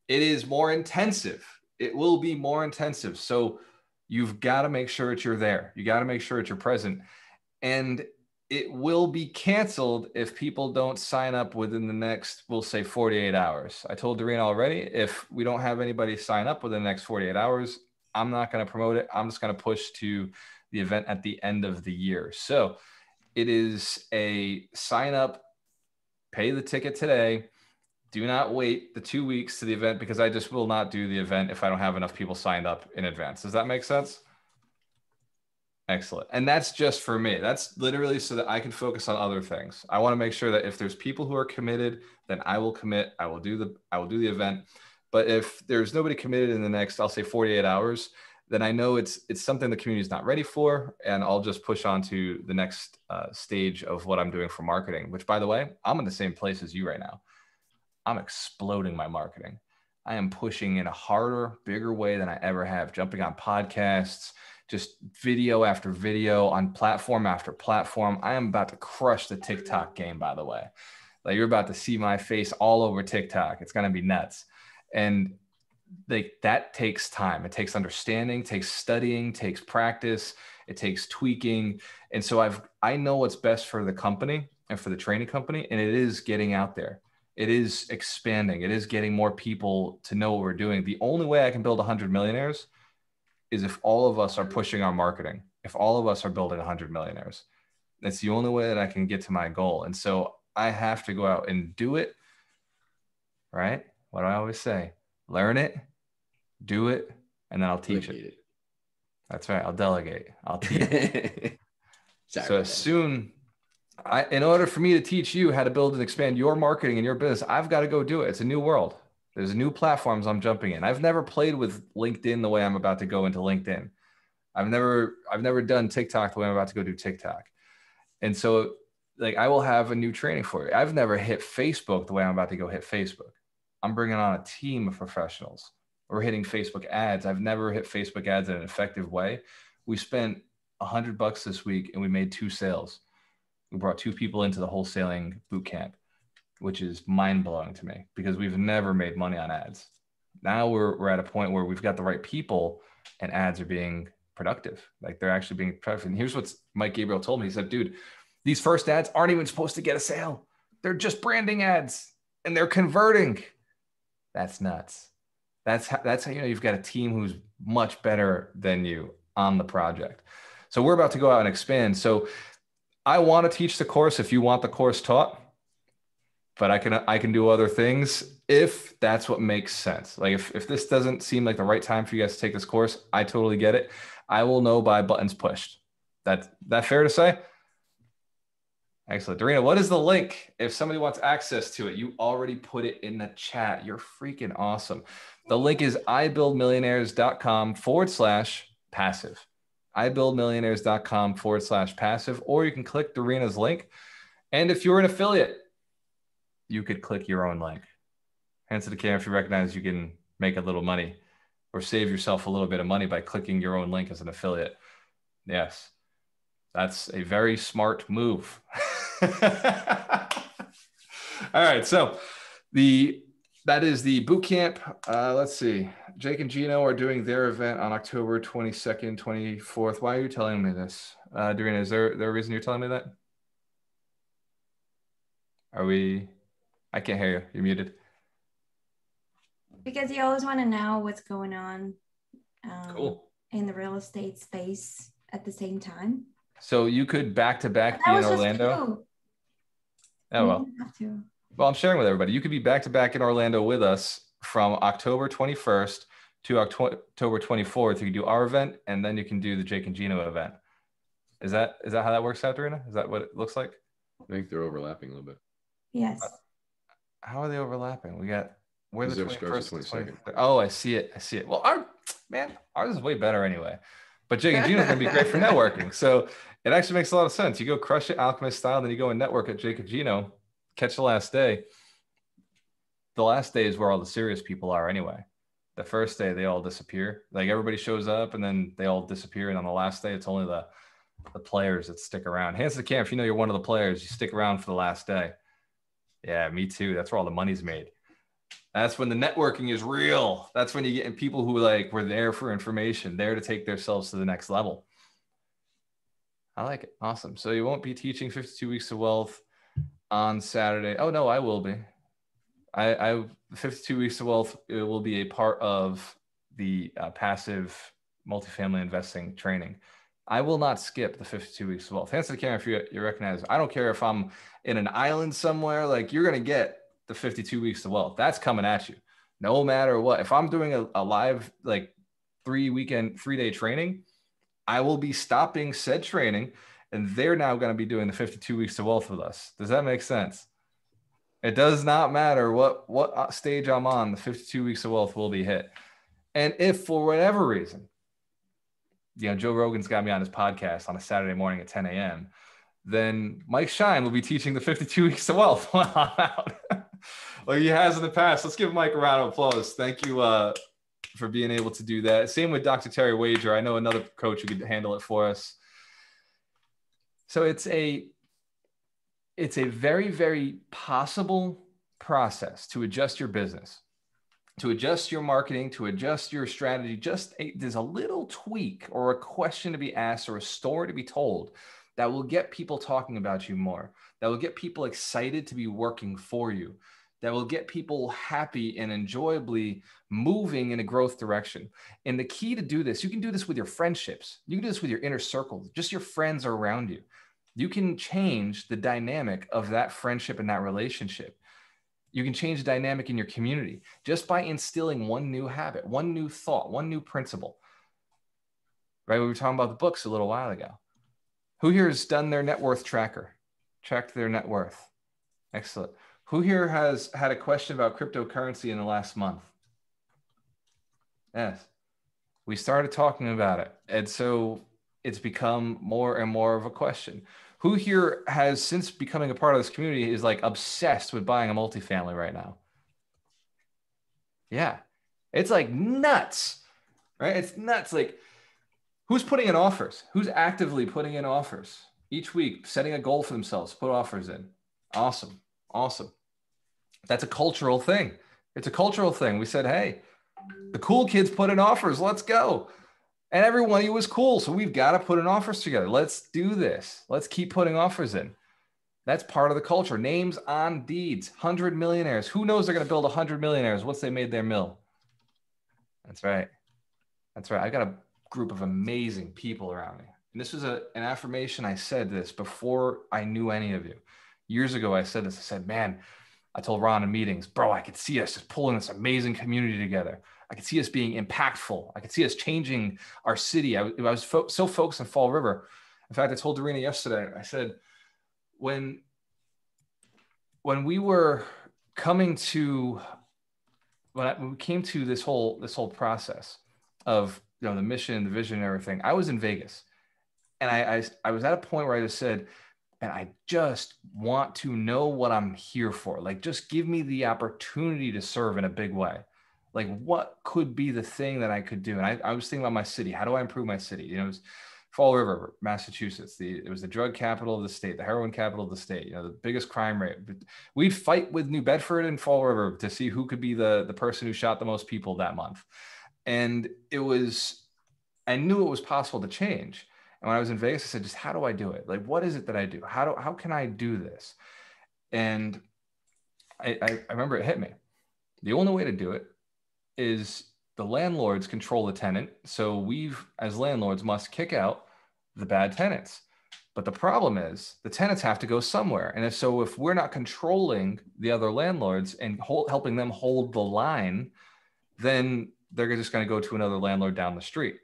it is more intensive. It will be more intensive. So you've got to make sure that you're there. You got to make sure that you're present. And it will be canceled if people don't sign up within the next, we'll say 48 hours. I told Darina already, if we don't have anybody sign up within the next 48 hours, I'm not going to promote it. I'm just going to push to the event at the end of the year. So it is a sign up, pay the ticket today. Do not wait the 2 weeks to the event because I just will not do the event if I don't have enough people signed up in advance. Does that make sense? Excellent. And that's just for me. That's literally so that I can focus on other things. I want to make sure that if there's people who are committed, then I will commit. I will do the event. But if there's nobody committed in the next, I'll say 48 hours, then I know it's something the community is not ready for. And I'll just push on to the next stage of what I'm doing for marketing, which by the way, I'm in the same place as you right now. I'm exploding my marketing. I am pushing in a harder, bigger way than I ever have, jumping on podcasts, just video after video on platform after platform. I am about to crush the TikTok game, by the way. Like you're about to see my face all over TikTok. It's going to be nuts. And that takes time. It takes understanding, takes studying, takes practice, it takes tweaking. And so I know what's best for the company and for the training company. And it is getting out there. It is expanding. It is getting more people to know what we're doing. The only way I can build 100 millionaires is if all of us are pushing our marketing, if all of us are building 100 millionaires. That's the only way that I can get to my goal. And so I have to go out and do it, right? What do I always say? Learn it, do it, and then I'll teach it. That's right. I'll delegate. I'll teach it. So soon, in order for me to teach you how to build and expand your marketing and your business, I've got to go do it. It's a new world. There's new platforms I'm jumping in. I've never played with LinkedIn the way I'm about to go into LinkedIn. I've never done TikTok the way I'm about to go do TikTok. And so like, I will have a new training for you. I've never hit Facebook the way I'm about to go hit Facebook. I'm bringing on a team of professionals. We're hitting Facebook ads. I've never hit Facebook ads in an effective way. We spent $100 this week and we made 2 sales. We brought 2 people into the wholesaling boot camp, which is mind-blowing to me because we've never made money on ads. Now we're at a point where we've got the right people and ads are being productive. Like they're actually being productive. And here's what Mike Gabriel told me. He said, dude, these first ads aren't even supposed to get a sale. They're just branding ads and they're converting. That's nuts. That's how you know you've got a team who's much better than you on the project. So we're about to go out and expand. So I want to teach the course if you want the course taught. But I can do other things if that's what makes sense. Like if this doesn't seem like the right time for you guys to take this course, I totally get it. I will know by buttons pushed. That fair to say? Excellent. Darina, what is the link if somebody wants access to it? You already put it in the chat. You're freaking awesome. The link is iBuildMillionaires.com/passive. iBuildMillionaires.com/passive. Or you can click Darina's link. And if you're an affiliate, you could click your own link. Hands to the camera if you recognize you can make a little money or save yourself a little bit of money by clicking your own link as an affiliate. Yes, that's a very smart move. All right, so that is the boot camp. Let's see, Jake and Gino are doing their event on October 22nd, 24th. Why are you telling me this? Darina, is there a reason you're telling me that? I can't hear you. You're muted. Because you always want to know what's going on cool. in the real estate space at the same time. So you could back-to-back be in Orlando. Oh, well. Well, I'm sharing with everybody. You could be back-to-back in Orlando with us from October 21st to October 24th. You can do our event, and then you can do the Jake and Gino event. Is that how that works out, Darina? Is that what it looks like? I think they're overlapping a little bit. Yes. How are they overlapping? We got where the 21st. Oh, I see it. Well, ours is way better anyway. But Jake and Gino are going to be great for networking. So It actually makes a lot of sense. You go crush it Alchemist style, then you go and network at Jake and Gino, catch the last day. The last day is where all the serious people are anyway. The first day, they all disappear. Like everybody shows up and then they all disappear. And on the last day, it's only the players that stick around. Hands to the camp, if you know you're one of the players, you stick around for the last day. Yeah, me too. That's where all the money's made. That's when the networking is real. That's when you get people who like were there for information, there to take themselves to the next level. I like it. Awesome. So you won't be teaching 52 Weeks of Wealth on Saturday. Oh, no, I will be. 52 Weeks of Wealth, it will be a part of the passive multifamily investing training. I will not skip the 52 Weeks of Wealth. Hands to the camera if you recognize it. I don't care if I'm in an island somewhere, like you're going to get the 52 Weeks of Wealth. That's coming at you no matter what. If I'm doing a live, like 3-day training, I will be stopping said training and they're now going to be doing the 52 Weeks of Wealth with us. Does that make sense? It does not matter what stage I'm on, the 52 Weeks of Wealth will be hit. And if for whatever reason, you know, Joe Rogan's got me on his podcast on a Saturday morning at 10 a.m., then Mike Schein will be teaching the 52 Weeks of Wealth when I'm out. Like he has in the past. Let's give Mike a round of applause. Thank you for being able to do that. Same with Dr. Terry Wager. I know another coach who could handle it for us. So it's a very, very possible process to adjust your business, to adjust your marketing, to adjust your strategy. There's a little tweak or a question to be asked or a story to be told that will get people talking about you more, that will get people excited to be working for you, that will get people happy and enjoyably moving in a growth direction. And the key to do this, you can do this with your friendships. You can do this with your inner circle, just your friends around you. You can change the dynamic of that friendship and that relationship. You can change the dynamic in your community just by instilling one new habit, one new thought, one new principle. Right? We were talking about the books a little while ago. Who here has done their net worth tracker? Tracked their net worth. Excellent. Who here has had a question about cryptocurrency in the last month? Yes. We started talking about it. And so it's become more and more of a question. Who here has, since becoming a part of this community, is like obsessed with buying a multifamily right now? Yeah, it's like nuts, right? It's nuts. Like who's putting in offers? Who's actively putting in offers each week, setting a goal for themselves, put offers in? Awesome. Awesome. That's a cultural thing. It's a cultural thing. We said, hey, the cool kids put in offers. Let's go. And everyone, it was cool. So we've got to put an offers together. Let's do this. Let's keep putting offers in. That's part of the culture. Names on deeds, 100 millionaires. Who knows they're going to build 100 millionaires once they made their mill? That's right. That's right. I've got a group of amazing people around me. And this was an affirmation. I said this before I knew any of you. Years ago, I said this. I said, man, I told Ron in meetings, bro, I could see us just pulling this amazing community together. I could see us being impactful. I could see us changing our city. I was so focused on Fall River. In fact, I told Darina yesterday, I said, when we came to this whole process of, you know, the mission, the vision and everything, I was in Vegas and I was at a point where I just said, and I just want to know what I'm here for. Like, just give me the opportunity to serve in a big way. Like, what could be the thing that I could do? And I was thinking about my city. How do I improve my city? You know, it was Fall River, Massachusetts. It was the drug capital of the state, the heroin capital of the state, you know, the biggest crime rate. We'd fight with New Bedford and Fall River to see who could be the person who shot the most people that month. And I knew it was possible to change. And when I was in Vegas, I said, just how do I do it? Like, what is it that I do? How can I do this? And I remember it hit me. The only way to do it is the landlords control the tenant. So we've, as landlords, must kick out the bad tenants. But the problem is the tenants have to go somewhere. And if we're not controlling the other landlords and helping them hold the line, then they're just going to go to another landlord down the street.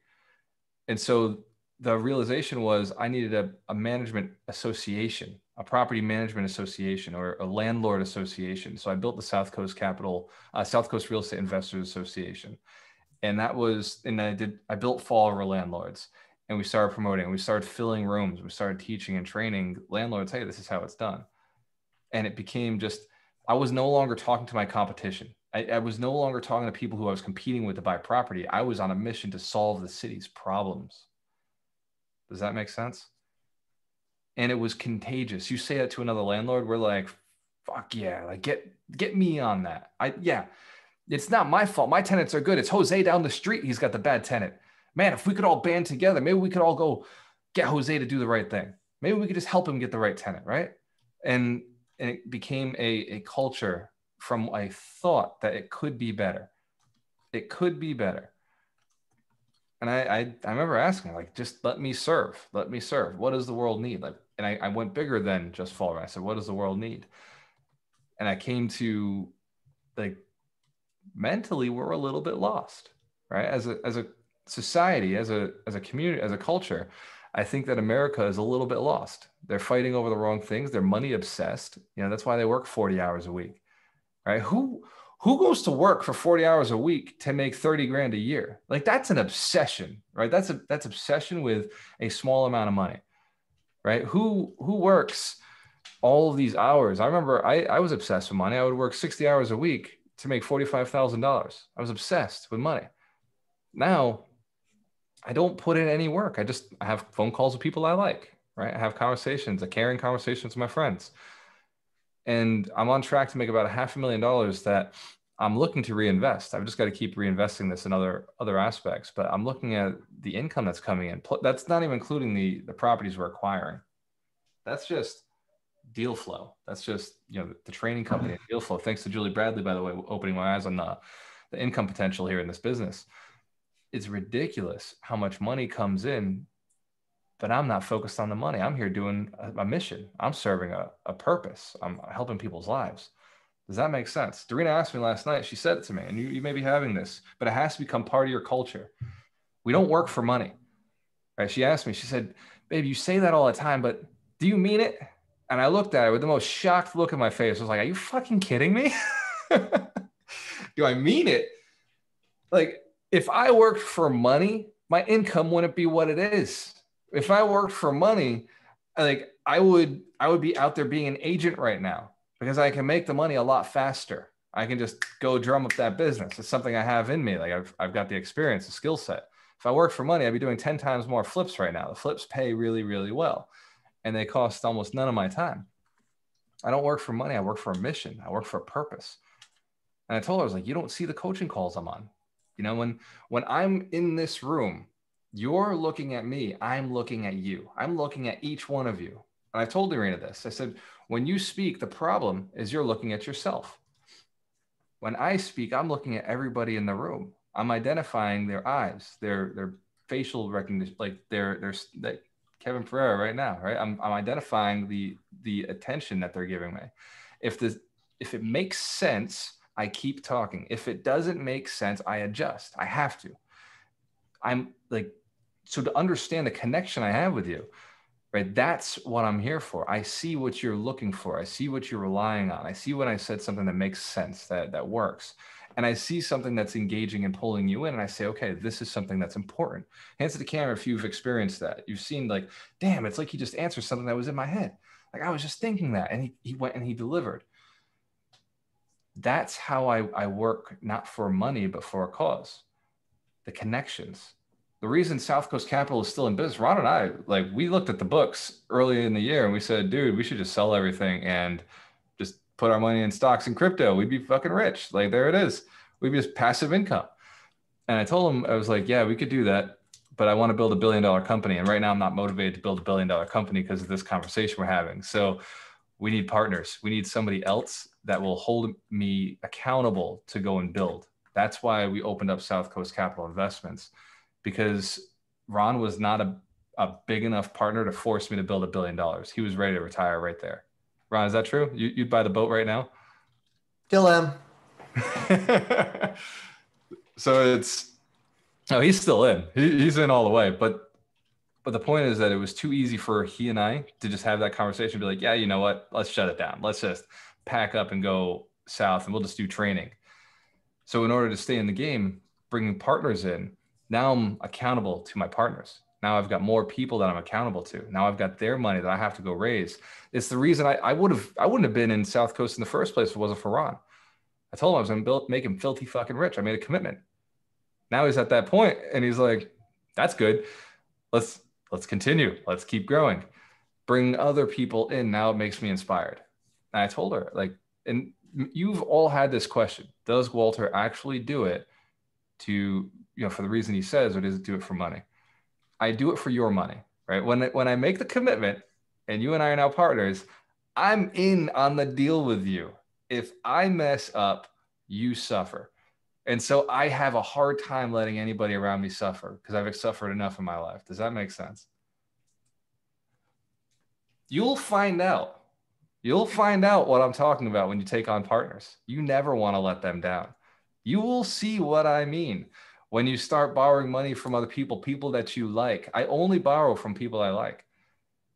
And so the realization was I needed a management association, a property management association or a landlord association. So I built the South Coast Capital, South Coast Real Estate Investors Association. And I built Fall River Landlords. and we started promoting, we started filling rooms, we started teaching and training landlords, hey, this is how it's done. And it became just, I was no longer talking to my competition. I was no longer talking to people who I was competing with to buy property. I was on a mission to solve the city's problems. Does that make sense? And it was contagious. You say that to another landlord, we're like, fuck yeah, like get me on that. Yeah, it's not my fault. My tenants are good. It's Jose down the street. He's got the bad tenant. Man, if we could all band together, maybe we could all go get Jose to do the right thing. Maybe we could just help him get the right tenant, right? And it became a culture from a thought that it could be better. It could be better. And I remember asking, like, just let me serve. Let me serve. What does the world need? Like, and I went bigger than just Fall River. I said, what does the world need? And I came to, like, mentally, we're a little bit lost, right? As a society, as a community, as a culture, I think that America is a little bit lost. They're fighting over the wrong things. They're money obsessed. You know, that's why they work 40 hours a week, right? Who goes to work for 40 hours a week to make 30 grand a year? Like, that's an obsession, right? That's obsession with a small amount of money, right? Who works all of these hours? I remember I was obsessed with money. I would work 60 hours a week to make $45,000. I was obsessed with money. Now I don't put in any work. I have phone calls with people I like, right? I have conversations, caring conversations with my friends. And I'm on track to make about $500,000 that I'm looking to reinvest. I've just got to keep reinvesting this in other aspects, but I'm looking at the income that's coming in. That's not even including the properties we're acquiring. That's just deal flow. That's just, you know, the training company, deal flow. Thanks to Julie Bradley, by the way, opening my eyes on the income potential here in this business. It's ridiculous how much money comes in, but I'm not focused on the money. I'm here doing a mission. I'm serving a purpose. I'm helping people's lives. Does that make sense? Darina asked me last night, she said it to me, and you may be having this, but it has to become part of your culture. We don't work for money, right? She asked me, she said, babe, you say that all the time, but do you mean it? And I looked at her with the most shocked look in my face. I was like, are you fucking kidding me? Do I mean it? Like, if I worked for money, my income wouldn't be what it is. If I worked for money, like I would be out there being an agent right now because I can make the money a lot faster. I can just go drum up that business. It's something I have in me. Like I've got the experience, the skill set. If I worked for money, I'd be doing 10 times more flips right now. The flips pay really, really well, and they cost almost none of my time. I don't work for money. I work for a mission. I work for a purpose. And I told her, I was like, you don't see the coaching calls I'm on. You know, when I'm in this room, you're looking at me, I'm looking at you. I'm looking at each one of you. And I told Darina this. I said, when you speak, the problem is you're looking at yourself. When I speak, I'm looking at everybody in the room. I'm identifying their eyes, their facial recognition, like their Kevin Pereira right now, right? I'm identifying the attention that they're giving me. If it makes sense, I keep talking. If it doesn't make sense, I adjust. I have to. I'm like, so to understand the connection I have with you, right? That's what I'm here for. I see what you're looking for. I see what you're relying on. I see when I said something that makes sense, that works. And I see something that's engaging and pulling you in. And I say, okay, this is something that's important. Hands to the camera if you've experienced that. You've seen like, damn, it's like he just answered something that was in my head. Like I was just thinking that. And he went and he delivered. That's how I work, not for money, but for a cause. The connections. The reason South Coast Capital is still in business, Ron and I, like we looked at the books early in the year and we said, dude, we should just sell everything and just put our money in stocks and crypto. We'd be fucking rich. Like, there it is. We'd be just passive income. And I told him, I was like, yeah, we could do that, but I want to build $1 billion company. And right now I'm not motivated to build $1 billion company because of this conversation we're having. So we need partners. We need somebody else that will hold me accountable to go and build. That's why we opened up South Coast Capital Investments, because Ron was not a big enough partner to force me to build $1 billion. He was ready to retire right there. Ron, is that true? You'd buy the boat right now? Still am. So he's still in. He's in all the way. But the point is that it was too easy for he and I to just have that conversation and be like, yeah, you know what? Let's shut it down. Let's just pack up and go south and we'll just do training. So in order to stay in the game, bringing partners in, now I'm accountable to my partners. Now I've got more people that I'm accountable to. Now I've got their money that I have to go raise. It's the reason I wouldn't have been in South Coast in the first place if it wasn't for Ron. I told him I was going to make him filthy fucking rich. I made a commitment. Now he's at that point and he's like, that's good. Let's continue. Let's keep growing. Bring other people in. Now it makes me inspired. And I told her, like, and you've all had this question. Does Gualter actually do it to, you know, for the reason he says, or does it do it for money? I do it for your money, right? When I make the commitment and you and I are now partners, I'm in on the deal with you. If I mess up, you suffer. And so I have a hard time letting anybody around me suffer because I've suffered enough in my life. Does that make sense? You'll find out. You'll find out what I'm talking about when you take on partners. You never want to let them down. You will see what I mean when you start borrowing money from other people, people that you like. I only borrow from people I like.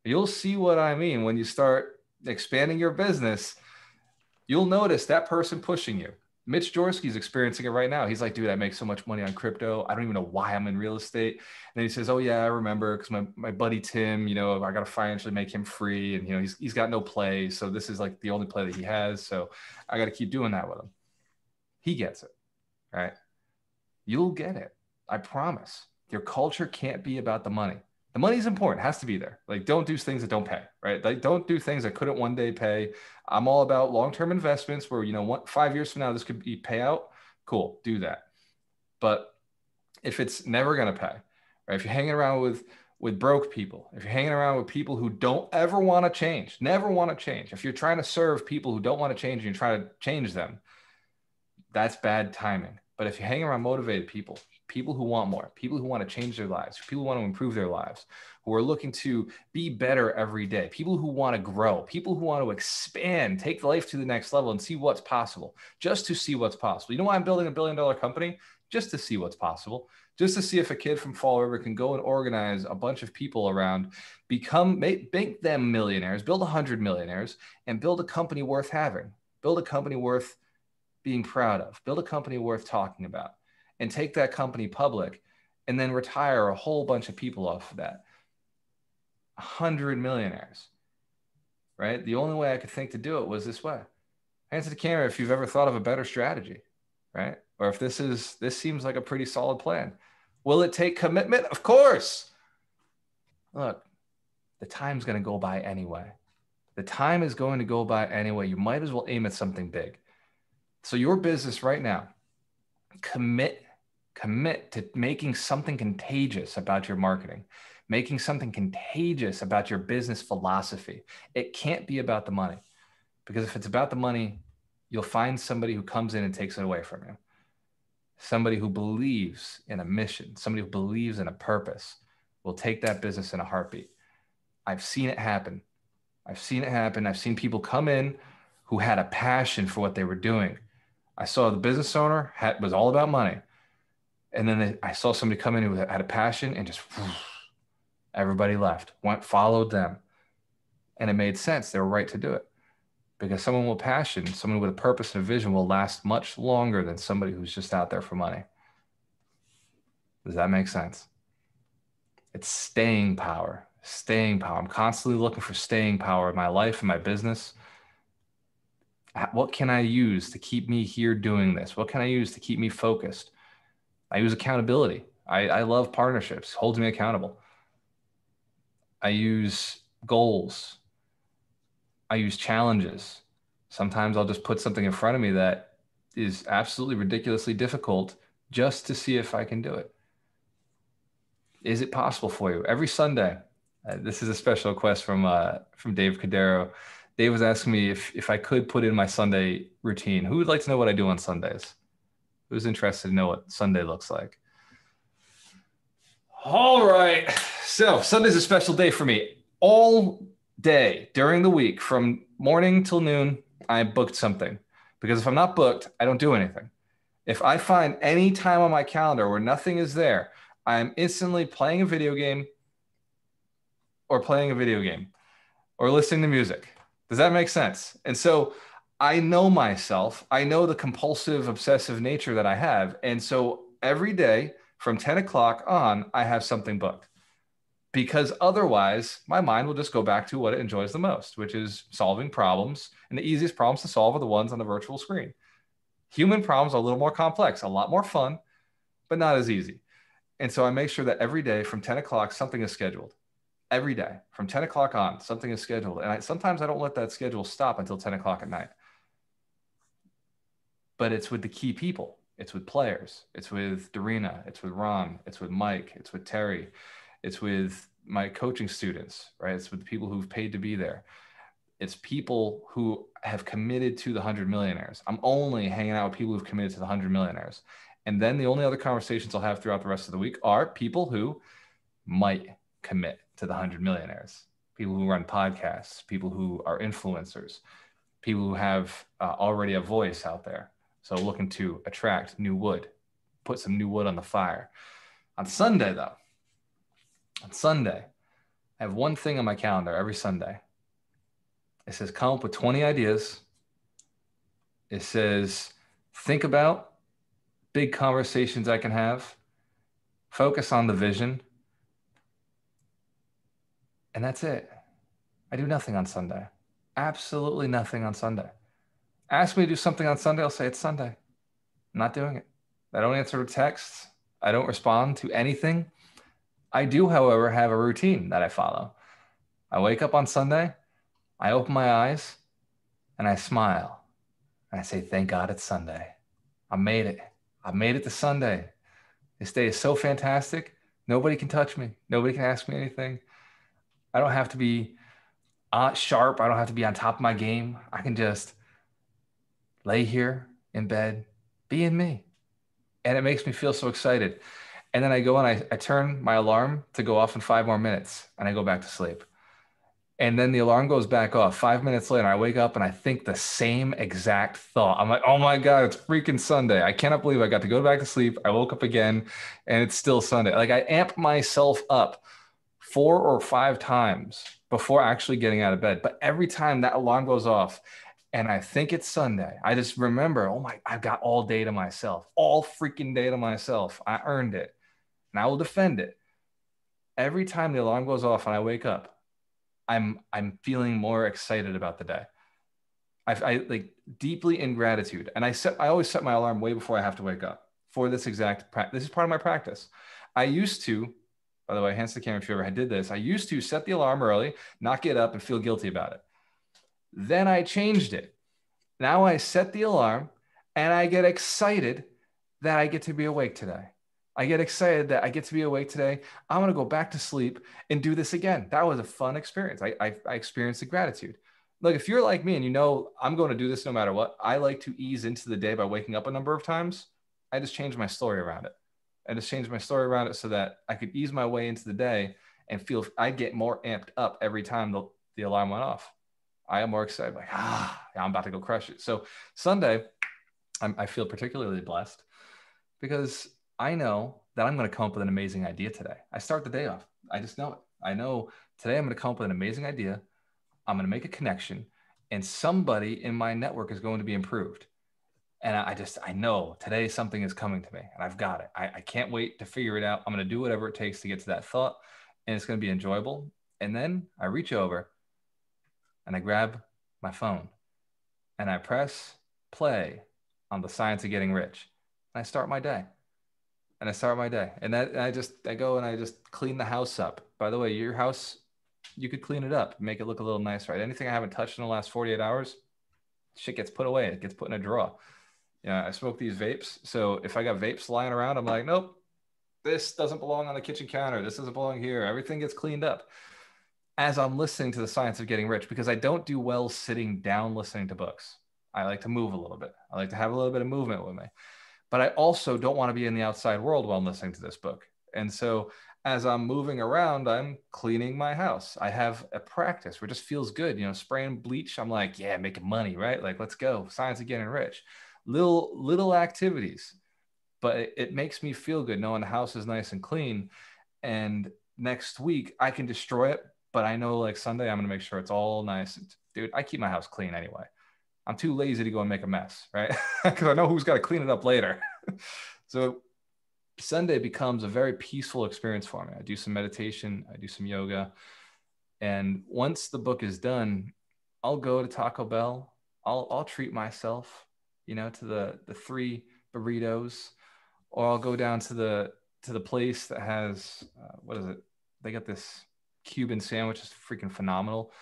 You'll see what I mean when you start expanding your business. You'll notice that person pushing you. Mitch Jorsky is experiencing it right now. He's like, dude, I make so much money on crypto. I don't even know why I'm in real estate. And then he says, oh yeah, I remember because my buddy Tim, you know, I got to financially make him free. And, you know, he's got no play. So this is like the only play that he has. So I got to keep doing that with him. He gets it, right? You'll get it. I promise. Your culture can't be about the money. The money is important. It has to be there. Like, don't do things that don't pay, right? Like, don't do things that couldn't one day pay. I'm all about long-term investments where, you know, 5 years from now, this could be payout. Cool, do that. But if it's never going to pay, right? If you're hanging around with broke people, if you're hanging around with people who don't ever want to change, never want to change, if you're trying to serve people who don't want to change and you're trying to change them, that's bad timing. But if you hang around motivated people, people who want more, people who want to change their lives, people who want to improve their lives, who are looking to be better every day, people who want to grow, people who want to expand, take life to the next level and see what's possible, just to see what's possible. You know why I'm building $1 billion company? Just to see what's possible, just to see if a kid from Fall River can go and organize a bunch of people around, make them millionaires, build 100 millionaires, and build a company worth having, build a company worth being proud of, build a company worth talking about, and take that company public and then retire a whole bunch of people off of that. 100 millionaires, right? The only way I could think to do it was this way. Answer the camera if you've ever thought of a better strategy, right? Or if this seems like a pretty solid plan. Will it take commitment? Of course. Look, the time's gonna go by anyway. The time is going to go by anyway. You might as well aim at something big. So your business right now, commit to making something contagious about your marketing, making something contagious about your business philosophy. It can't be about the money, because if it's about the money, you'll find somebody who comes in and takes it away from you. Somebody who believes in a mission, somebody who believes in a purpose will take that business in a heartbeat. I've seen it happen. I've seen people come in who had a passion for what they were doing. I saw the business owner was all about money. And then I saw somebody come in who had a passion, and just everybody left, followed them. And it made sense. They were right to do it, because someone with passion, someone with a purpose and a vision will last much longer than somebody who's just out there for money. Does that make sense? It's staying power, I'm constantly looking for staying power in my life and my business. What can I use to keep me here doing this? What can I use to keep me focused? I use accountability. I love partnerships. It holds me accountable. I use goals. I use challenges. Sometimes I'll just put something in front of me that is absolutely ridiculously difficult just to see if I can do it. Is it possible for you? Every Sunday, this is a special request from Dave Cadero. Dave was asking me if I could put in my Sunday routine. Who would like to know what I do on Sundays? Who's interested to know what Sunday looks like? All right. So Sunday's a special day for me. All day during the week, from morning till noon, I booked something. Because if I'm not booked, I don't do anything. If I find any time on my calendar where nothing is there, I'm instantly playing a video game or listening to music. Does that make sense? And so I know myself. I know the compulsive, obsessive nature that I have. And so every day from 10 o'clock on, I have something booked. because otherwise my mind will just go back to what it enjoys the most, which is solving problems. And the easiest problems to solve are the ones on the virtual screen. Human problems are a little more complex, a lot more fun, but not as easy. And so I make sure that every day from 10 o'clock, something is scheduled. Every day from 10 o'clock on, something is scheduled. And sometimes I don't let that schedule stop until 10 o'clock at night. But it's with the key people. It's with players. It's with Darina. It's with Ron. It's with Mike. It's with Terry. It's with my coaching students, right? It's with the people who've paid to be there. It's people who have committed to the 100 millionaires. I'm only hanging out with people who've committed to the 100 millionaires. And then the only other conversations I'll have throughout the rest of the week are people who might commit to the 100 millionaires, people who run podcasts, people who are influencers, people who have already a voice out there. So looking to attract new wood, put some new wood on the fire. On Sunday, I have one thing on my calendar every Sunday. It says, come up with 20 ideas. It says, think about big conversations I can have, focus on the vision, and that's it. I do nothing on Sunday. Absolutely nothing on Sunday. Ask me to do something on Sunday, I'll say it's Sunday. I'm not doing it. I don't answer texts. I don't respond to anything. I do, however, have a routine that I follow. I wake up on Sunday, I open my eyes, and I smile. And I say, thank God it's Sunday. I made it. I made it to Sunday. This day is so fantastic. Nobody can touch me. Nobody can ask me anything. I don't have to be sharp. I don't have to be on top of my game. I can just lay here in bed, being me. And it makes me feel so excited. And then I go and I turn my alarm to go off in 5 more minutes and I go back to sleep. And then the alarm goes back off. 5 minutes later, I wake up and I think the same exact thought. I'm like, oh my God, it's freaking Sunday. I cannot believe I got to go back to sleep. I woke up again and it's still Sunday. Like I amp myself up 4 or 5 times before actually getting out of bed. But every time that alarm goes off and I think it's Sunday, I just remember, oh my, I've got all day to myself, all freaking day to myself. I earned it. And I will defend it. Every time the alarm goes off and I wake up, I'm feeling more excited about the day. I like deeply in gratitude. And I always set my alarm way before I have to wake up for this exact practice. This is part of my practice. I used to, by the way, hands to the camera if you ever did this. I used to set the alarm early, not get up and feel guilty about it. Then I changed it. Now I set the alarm and I get excited that I get to be awake today. I get excited that I get to be awake today. I'm going to go back to sleep and do this again. That was a fun experience. I experienced the gratitude. Look, if you're like me and you know I'm going to do this no matter what, I like to ease into the day by waking up a number of times. I just changed my story around it. So that I could ease my way into the day and feel I get more amped up every time the alarm went off. I am more excited. Like, I'm about to go crush it. So Sunday, I feel particularly blessed because I know that I'm going to come up with an amazing idea today. I start the day off. I just know it. I know today I'm going to come up with an amazing idea. I'm going to make a connection and somebody in my network is going to be improved. And I know today something is coming to me and I've got it. I can't wait to figure it out. I'm going to do whatever it takes to get to that thought and it's going to be enjoyable. And then I reach over and I grab my phone and I press play on The Science of Getting Rich. And I start my day. And I go and I just clean the house up. By the way, your house, you could clean it up, make it look a little nicer, right? Anything I haven't touched in the last 48 hours, shit gets put away. It gets put in a drawer. Yeah, I smoke these vapes. So if I got vapes lying around, I'm like, nope, this doesn't belong on the kitchen counter. This doesn't belong here. Everything gets cleaned up as I'm listening to The Science of Getting Rich because I don't do well sitting down listening to books. I like to move a little bit. I like to have a little bit of movement with me. But I also don't want to be in the outside world while I'm listening to this book. And so as I'm moving around, I'm cleaning my house. I have a practice where it just feels good. You know, spraying bleach, I'm like, yeah, making money, right? Like, let's go. Science of Getting Rich. Little activities, but it makes me feel good knowing the house is nice and clean. And next week I can destroy it, but I know like Sunday I'm going to make sure it's all nice. Dude, I keep my house clean anyway. I'm too lazy to go and make a mess, right? Because I know who's got to clean it up later. So Sunday becomes a very peaceful experience for me. I do some meditation, I do some yoga. And once the book is done, I'll go to Taco Bell. I'll treat myself, you know, to the 3 burritos, or I'll go down to the place that has, what is it? They got this Cuban sandwich. It's freaking phenomenal.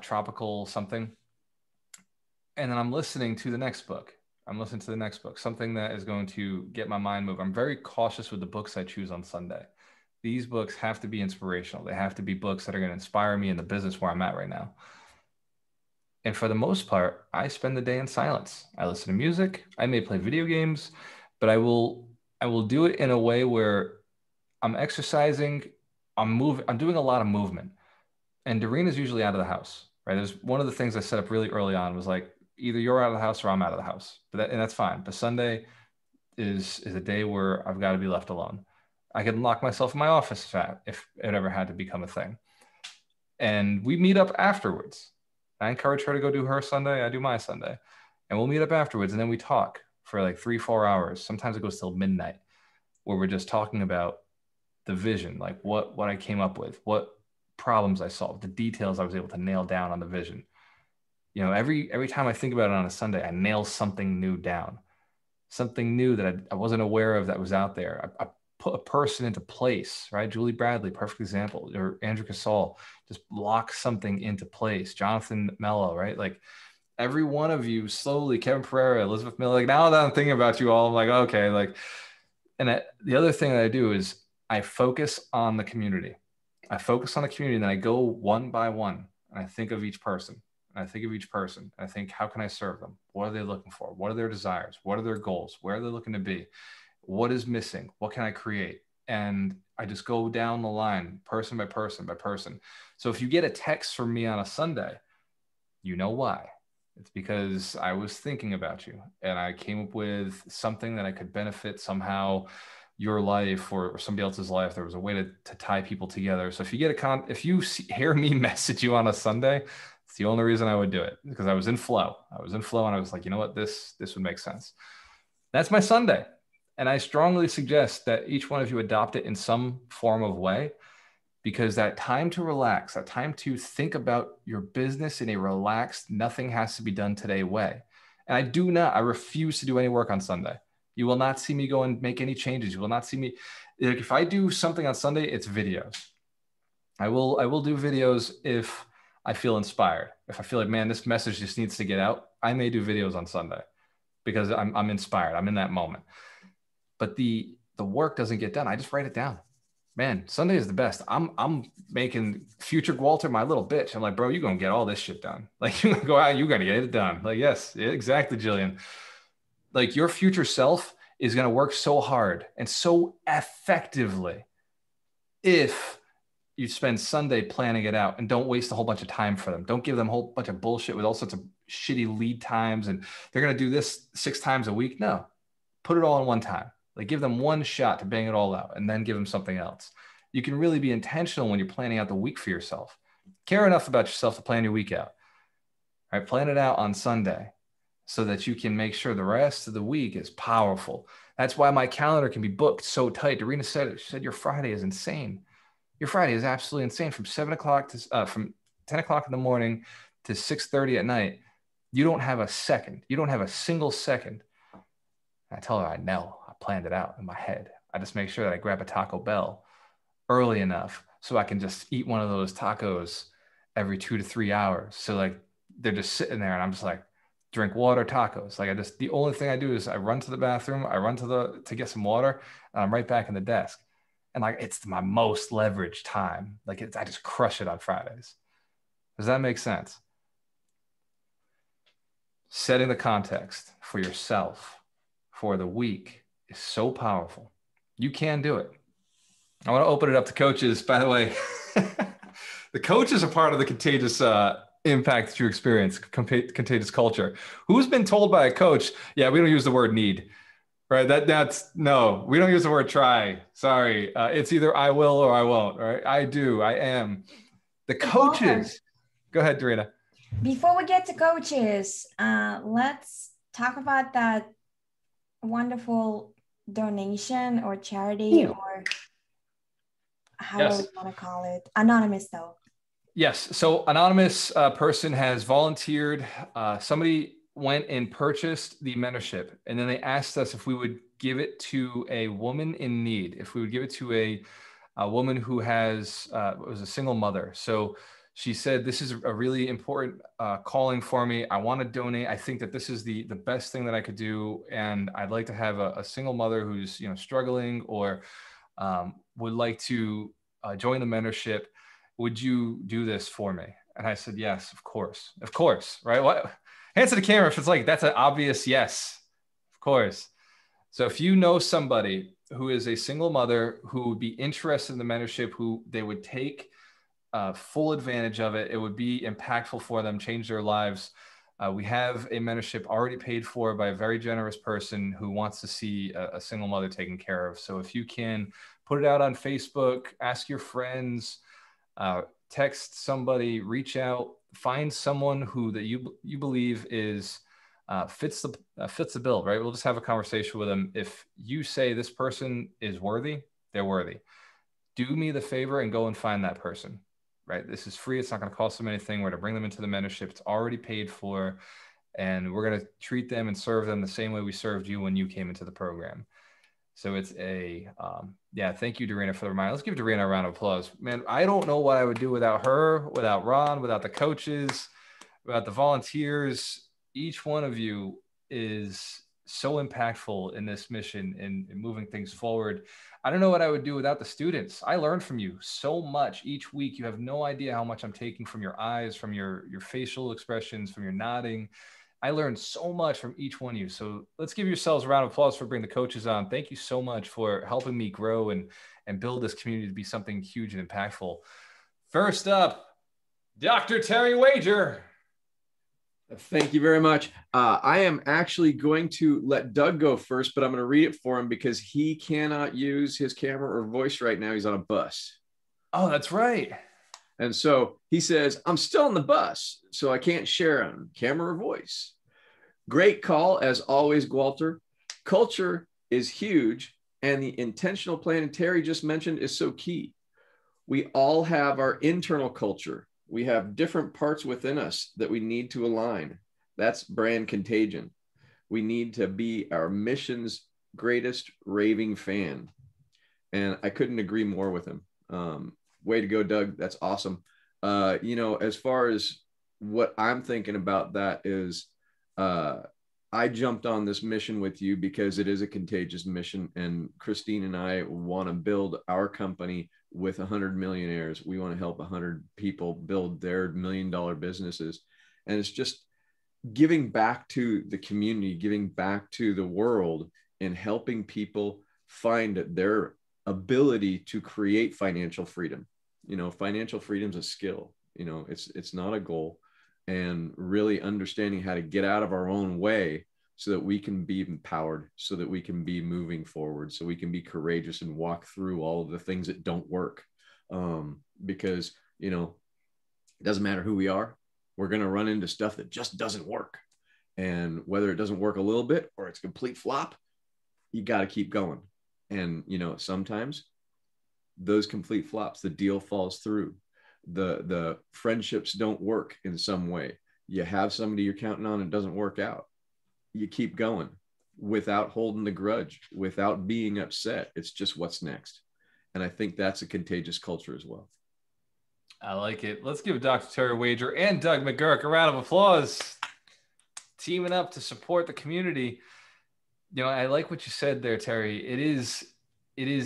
Tropical something. And then I'm listening to the next book. Something that is going to get my mind moving. I'm very cautious with the books I choose on Sunday. These books have to be inspirational. They have to be books that are going to inspire me in the business where I'm at right now. And for the most part, I spend the day in silence. I listen to music. I may play video games, but I will do it in a way where I'm exercising. I'm doing a lot of movement. And Doreen's usually out of the house, right? There's one of the things I set up really early on was like, either you're out of the house or I'm out of the house, and that's fine. But Sunday is a day where I've got to be left alone. I can lock myself in my office if it ever had to become a thing. And we meet up afterwards. I encourage her to go do her Sunday. I do my Sunday, and we'll meet up afterwards. And then we talk for like 3-4 hours. Sometimes it goes till midnight, where we're just talking about the vision, like what I came up with, what problems I solved, the details I was able to nail down on the vision. You know, every time I think about it on a Sunday, I nail something new down, something new that I wasn't aware of that was out there. I put a person into place, right? Julie Bradley, perfect example, or Andrew Casol, just lock something into place. Jonathan Mello, right? Like every one of you slowly, Kevin Pereira, Elizabeth Miller, like now that I'm thinking about you all, I'm like, okay, like, and the other thing that I do is I focus on the community. And then I go one by one and I think of each person. I think, how can I serve them? What are they looking for? What are their desires? What are their goals? Where are they looking to be? What is missing? What can I create? And I just go down the line, person by person by person. So if you get a text from me on a Sunday, you know why. It's because I was thinking about you and I came up with something that I could benefit somehow your life or somebody else's life. There was a way to tie people together. So if you get hear me message you on a Sunday, it's the only reason I would do it, because I was in flow. And I was like, you know what, this would make sense. That's my Sunday. And I strongly suggest that each one of you adopt it in some form of way, because that time to relax, that time to think about your business in a relaxed, nothing has to be done today way. And I refuse to do any work on Sunday. You will not see me go and make any changes. You will not see me. Like if I do something on Sunday, it's videos. I will do videos if I feel inspired. If I feel like, man, this message just needs to get out, I may do videos on Sunday because I'm inspired. I'm in that moment. But the work doesn't get done. I just write it down. Man, Sunday is the best. I'm making future Gualter my little bitch. I'm like, bro, you're going to get all this shit done. Like, you're going to go out, you're going to get it done. Like, yes, exactly, Jillian. Like, your future self is going to work so hard and so effectively if you spend Sunday planning it out, and don't waste a whole bunch of time for them. Don't give them a whole bunch of bullshit with all sorts of shitty lead times and they're going to do this 6 times a week. No, put it all in one time. Like, give them one shot to bang it all out and then give them something else. You can really be intentional when you're planning out the week for yourself. Care enough about yourself to plan your week out. All right, plan it out on Sunday so that you can make sure the rest of the week is powerful. That's why my calendar can be booked so tight. Darina said it. She said, your Friday is insane. Your Friday is absolutely insane. From 7 o'clock from 10 o'clock in the morning to 6:30 at night, you don't have a second. You don't have a single second. And I tell her, I know. I planned it out in my head. I just make sure that I grab a Taco Bell early enough so I can just eat one of those tacos every 2 to 3 hours. So like they're just sitting there and I'm just like, drink water, tacos. Like the only thing I do is I run to the bathroom, I run to get some water, and I'm right back in the desk. And like, it's my most leveraged time. Like I just crush it on Fridays. Does that make sense? Setting the context for yourself for the week is so powerful. You can do it. I want to open it up to coaches, by the way. The coaches are part of the contagious impact that you experience, contagious culture. Who's been told by a coach, yeah, we don't use the word need. Right. No, we don't use the word try. Sorry. It's either I will or I won't. Right. I do. I am. The coaches. Go ahead, Darina. Before we get to coaches, let's talk about that wonderful donation or charity or how do we want to call it? Anonymous though. Yes. So anonymous person has volunteered. Somebody went and purchased the mentorship, and then they asked us if we would give it to a woman in need, if we would give it to a woman who has, was a single mother. So she said, this is a really important calling for me. I want to donate. I think that this is the best thing that I could do. And I'd like to have a single mother who's, you know, struggling or would like to join the mentorship. Would you do this for me? And I said, yes, of course, right? What? Hands to the camera if it's like, that's an obvious yes, of course. So if you know somebody who is a single mother who would be interested in the mentorship, who they would take full advantage of it, it would be impactful for them, change their lives. We have a mentorship already paid for by a very generous person who wants to see a single mother taken care of. So if you can put it out on Facebook, ask your friends, text somebody, reach out, find someone who that you believe is fits the bill, right? We'll just have a conversation with them. If you say this person is worthy, they're worthy. Do me the favor and go and find that person. Right? This is free. It's not going to cost them anything. We're going to bring them into the mentorship. It's already paid for. And we're going to treat them and serve them the same way we served you when you came into the program. So it's a, thank you, Darina, for the reminder. Let's give Darina a round of applause. Man, I don't know what I would do without her, without Ron, without the coaches, without the volunteers. Each one of you is so impactful in this mission and moving things forward. I don't know what I would do without the students. I learn from you so much each week. You have no idea how much I'm taking from your eyes, from your facial expressions, from your nodding. I learned so much from each one of you. So let's give yourselves a round of applause for bringing the coaches on. Thank you so much for helping me grow and build this community to be something huge and impactful. First up, Dr. Terry Wager. Thank you very much. I am actually going to let Doug go first, but I'm going to read it for him because he cannot use his camera or voice right now. He's on a bus. Oh, that's right. And so he says, I'm still on the bus, so I can't share on camera or voice. Great call, as always, Gualter. Culture is huge, and the intentional plan Terry just mentioned is so key. We all have our internal culture. We have different parts within us that we need to align. That's brand contagion. We need to be our mission's greatest raving fan. And I couldn't agree more with him. Way to go, Doug. That's awesome. You know, as far as what I'm thinking about that is I jumped on this mission with you because it is a contagious mission. And Christine and I want to build our company with 100 millionaires. We want to help 100 people build their $1 million businesses. And it's just giving back to the community, giving back to the world, and helping people find their ability to create financial freedom. You know, financial freedom is a skill. You know, it's not a goal. And really understanding how to get out of our own way so that we can be empowered, so that we can be moving forward, so we can be courageous and walk through all of the things that don't work. Because, you know, it doesn't matter who we are, we're going to run into stuff that just doesn't work. And whether it doesn't work a little bit or it's a complete flop, you got to keep going. And, you know, sometimes those complete flops, the deal falls through, the friendships don't work in some way. You have somebody you're counting on and it doesn't work out. You keep going without holding the grudge, without being upset. It's just what's next. And I think that's a contagious culture as well. I like it. Let's give Dr. Terry Wager and Doug McGurk a round of applause, teaming up to support the community. You know, I like what you said there, Terry. It is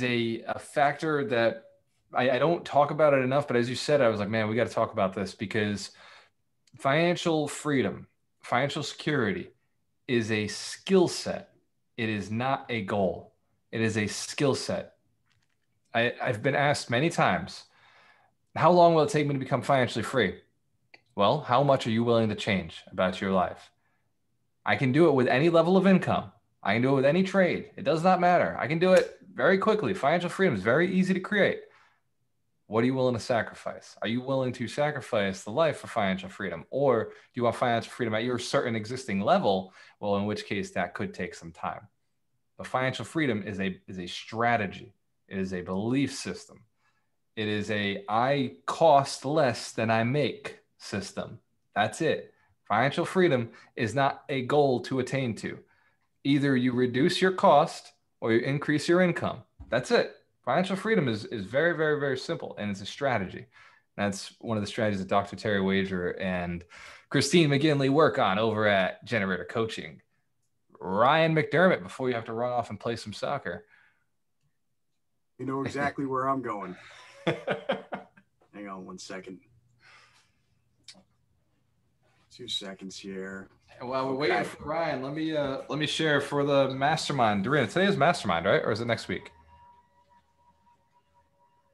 a factor that I don't talk about it enough, but as you said, I was like, man, we got to talk about this because financial freedom, financial security, is a skill set. It is not a goal. It is a skill set. I've been asked many times, how long will it take me to become financially free? Well, how much are you willing to change about your life? I can do it with any level of income. I can do it with any trade. It does not matter. I can do it very quickly. Financial freedom is very easy to create. What are you willing to sacrifice? Are you willing to sacrifice the life for financial freedom? Or do you want financial freedom at your certain existing level? Well, in which case that could take some time. But financial freedom is a strategy. It is a belief system. It is a I cost less than I make system. That's it. Financial freedom is not a goal to attain to. Either you reduce your cost or you increase your income. That's it. Financial freedom is very, very, very simple, and it's a strategy. That's one of the strategies that Dr. Terry Wager and Christine McGinley work on over at Generator Coaching. Ryan McDermott, before you have to run off and play some soccer. You know exactly where I'm going. Hang on one second. 2 seconds here. While we're waiting for Ryan, let me share for the mastermind. Darina, today is mastermind, right? Or is it next week?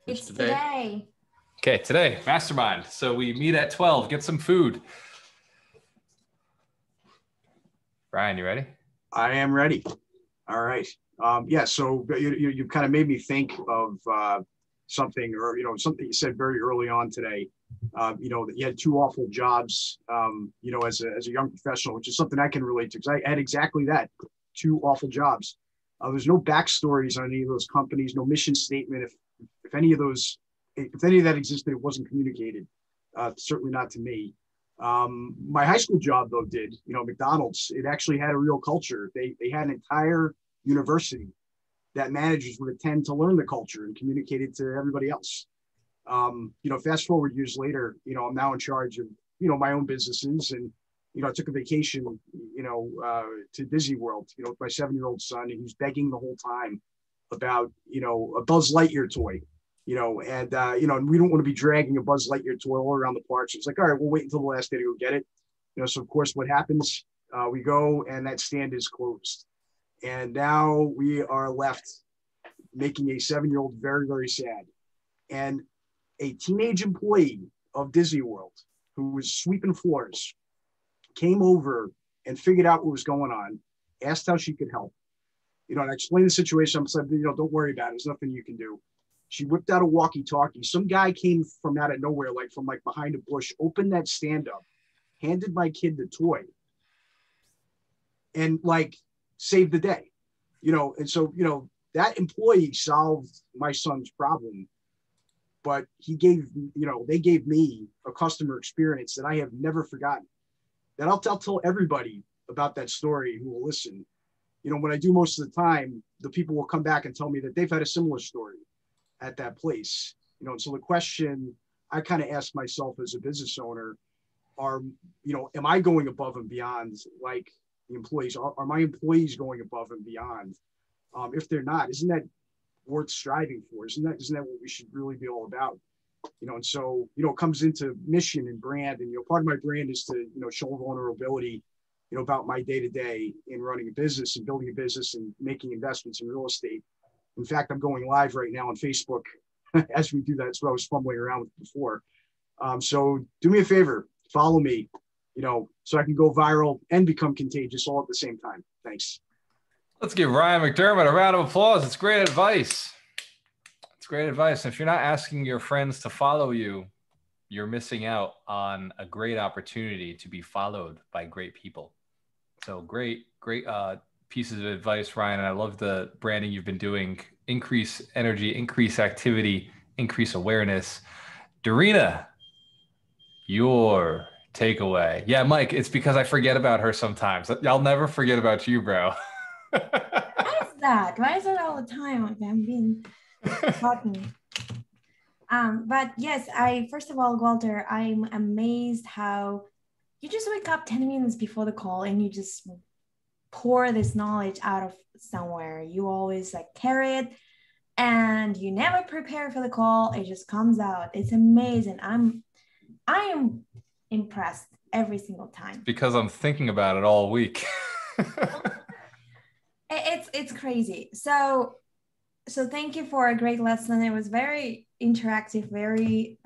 It's today. Okay, today, mastermind. So we meet at 12, get some food. Ryan, you ready? I am ready. All right. Yeah, so you kind of made me think of something, or, you know, something you said very early on today, you know, that you had two awful jobs, you know, as a young professional, which is something I can relate to because I had exactly that, two awful jobs. There's no backstories on any of those companies, no mission statement. If any of those, if any of that existed, it wasn't communicated, certainly not to me. My high school job though did, you know, McDonald's, it actually had a real culture. They had an entire university that managers would attend to learn the culture and communicate it to everybody else. You know, fast forward years later, you know, I'm now in charge of, you know, my own businesses. And, you know, I took a vacation, you know, to Disney World, you know, with my 7-year-old son, and he's begging the whole time about, you know, a Buzz Lightyear toy. You know, and, you know, and we don't want to be dragging a Buzz Lightyear toy all around the park. So it's like, all right, we'll wait until the last day to go get it. You know, so of course what happens, we go and that stand is closed. And now we are left making a 7-year-old very, very sad. And a teenage employee of Disney World who was sweeping floors came over and figured out what was going on, asked how she could help. You know, and I explained the situation. I said, you know, don't worry about it. There's nothing you can do. She whipped out a walkie-talkie. Some guy came from out of nowhere, like from like behind a bush, opened that stand up, handed my kid the toy, and like saved the day, you know. And so, you know, that employee solved my son's problem, but he gave, you know, they gave me a customer experience that I have never forgotten. That I'll tell everybody about that story who will listen. You know, when I do most of the time, the people will come back and tell me that they've had a similar story at that place, you know. And so the question I kind of ask myself as a business owner are, you know, am I going above and beyond like the employees? Are my employees going above and beyond? If they're not, isn't that worth striving for? Isn't that what we should really be all about? You know, and so, you know, it comes into mission and brand. And, you know, part of my brand is to, you know, show vulnerability, you know, about my day-to-day in running a business and building a business and making investments in real estate. In fact, I'm going live right now on Facebook as we do that. That's what I was fumbling around with before. So do me a favor, follow me, you know, so I can go viral and become contagious all at the same time. Thanks. Let's give Ryan McDermott a round of applause. It's great advice. It's great advice. And if you're not asking your friends to follow you, you're missing out on a great opportunity to be followed by great people. So great pieces of advice, Ryan, and I love the branding you've been doing. Increase energy, increase activity, increase awareness. Darina, your takeaway. Yeah, Mike, it's because I forget about her sometimes. I'll never forget about you, bro. Why is that? Why is that all the time? Like I'm being forgotten. But yes, first of all, Gualter, I'm amazed how you just wake up 10 minutes before the call and you just pour this knowledge out of somewhere. You always like carry it and you never prepare for the call. It just comes out. It's amazing. I am impressed every single time. Because I'm thinking about it all week. It's crazy. So thank you for a great lesson. It was very interactive, very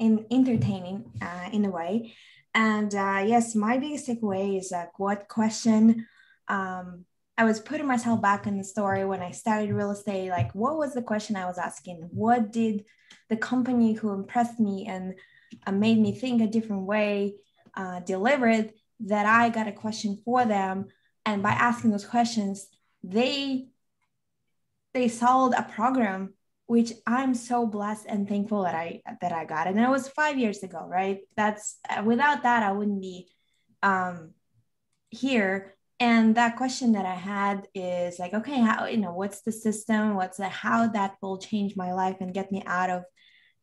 entertaining in a way. And yes, my biggest takeaway is like what question I was putting myself back in the story when I started real estate. Like, what was the question I was asking? What did the company who impressed me and made me think a different way deliver it, that I got a question for them? And by asking those questions, they sold a program, which I'm so blessed and thankful that I got. And that was 5 years ago, right? That's, without that, I wouldn't be here. And that question that I had is like, okay, how, you know, what's the system? What's the, how that will change my life and get me out of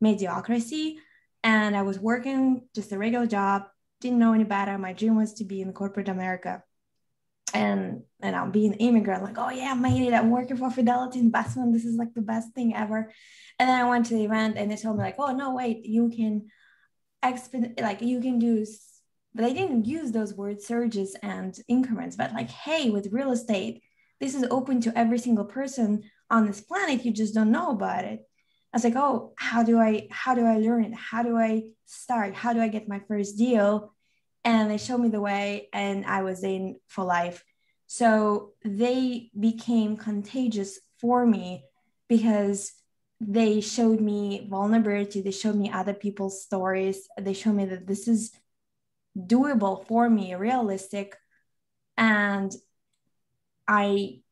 mediocrity? And I was working just a regular job, didn't know any better. My dream was to be in corporate America. And I'll be an immigrant, like, oh yeah, I made it. I'm working for Fidelity Investment. This is like the best thing ever. And then I went to the event and they told me like, oh no, wait, you can expedite, like you can do, but they didn't use those words, surges and increments, but like, hey, with real estate, this is open to every single person on this planet. You just don't know about it. I was like, oh, how do I learn it? How do I start? How do I get my first deal? And they showed me the way, and I was in for life. So they became contagious for me because they showed me vulnerability. They showed me other people's stories. They showed me that this is doable for me, realistic. And I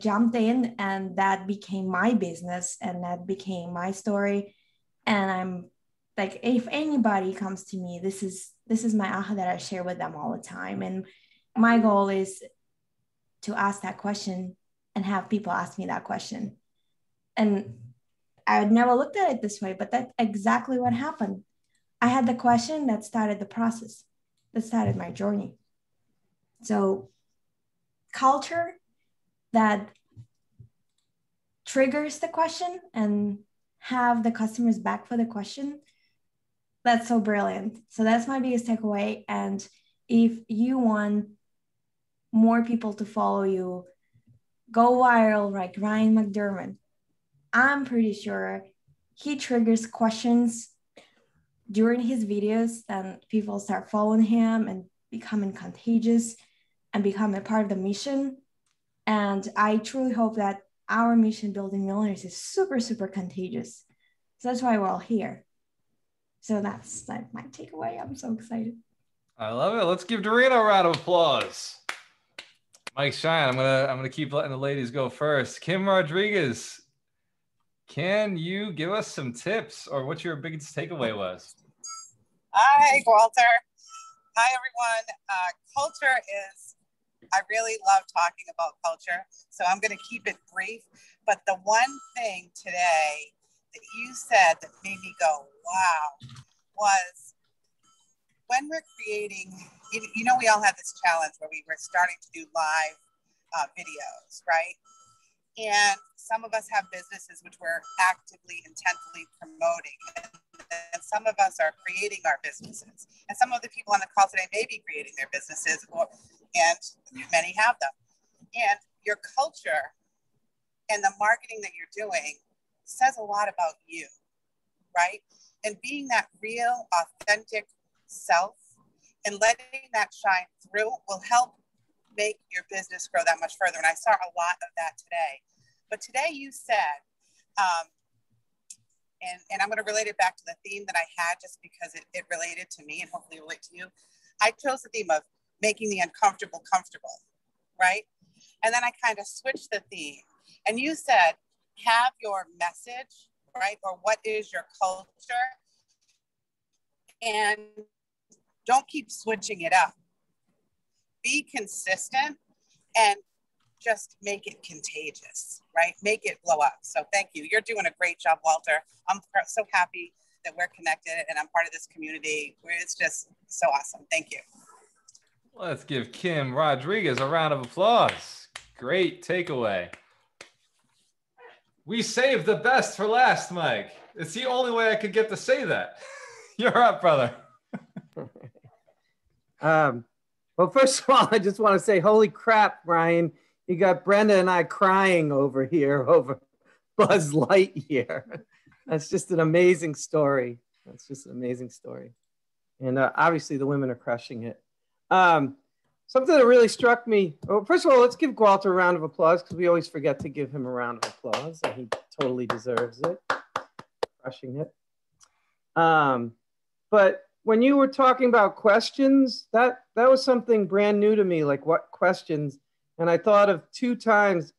jumped in, and that became my business, and that became my story. And I'm like, if anybody comes to me, this is my aha that I share with them all the time. And my goal is to ask that question and have people ask me that question. And I had never looked at it this way, but that's exactly what happened. I had the question that started the process, that started my journey. So culture that triggers the question and have the customers back for the question, that's so brilliant. So that's my biggest takeaway. And if you want more people to follow you, go viral like Ryan McDermott. I'm pretty sure he triggers questions during his videos, and people start following him and becoming contagious and become a part of the mission. And I truly hope that our mission, building millionaires, is super, super contagious. So that's why we're all here. So that's that my takeaway. I'm so excited. I love it. Let's give Darina a round of applause. Mike Schein, I'm gonna keep letting the ladies go first. Kim Rodriguez, can you give us some tips or what your biggest takeaway was? Hi, Gualter. Hi, everyone. Culture is, I really love talking about culture, so I'm going to keep it brief. But the one thing today that you said that made me go, wow, was when we're creating, you know, we all had this challenge where we were starting to do live videos, right? And some of us have businesses which we're actively, intently promoting. And some of us are creating our businesses. And some of the people on the call today may be creating their businesses, and many have them. And your culture and the marketing that you're doing says a lot about you, right? And being that real, authentic self and letting that shine through will help make your business grow that much further. And I saw a lot of that today. But today you said, and I'm going to relate it back to the theme that I had just because it related to me and hopefully relate to you. I chose the theme of making the uncomfortable comfortable, right? And then I kind of switched the theme. And you said, have your message, right? Or what is your culture? And don't keep switching it up. Be consistent and just make it contagious, right? Make it blow up. So thank you. You're doing a great job, Walter. I'm so happy that we're connected and I'm part of this community. It's just so awesome. Thank you. Let's give Kim Rodriguez a round of applause. Great takeaway. We saved the best for last, Mike. It's the only way I could get to say that. You're up, brother. Well, first of all, I just want to say, holy crap, Ryan. You got Brenda and I crying over here over Buzz Lightyear. That's just an amazing story. That's just an amazing story. And obviously the women are crushing it. Something that really struck me, well, first of all, let's give Gualter a round of applause because we always forget to give him a round of applause and he totally deserves it, crushing it. But when you were talking about questions, that was something brand new to me, like what questions. And I thought of two times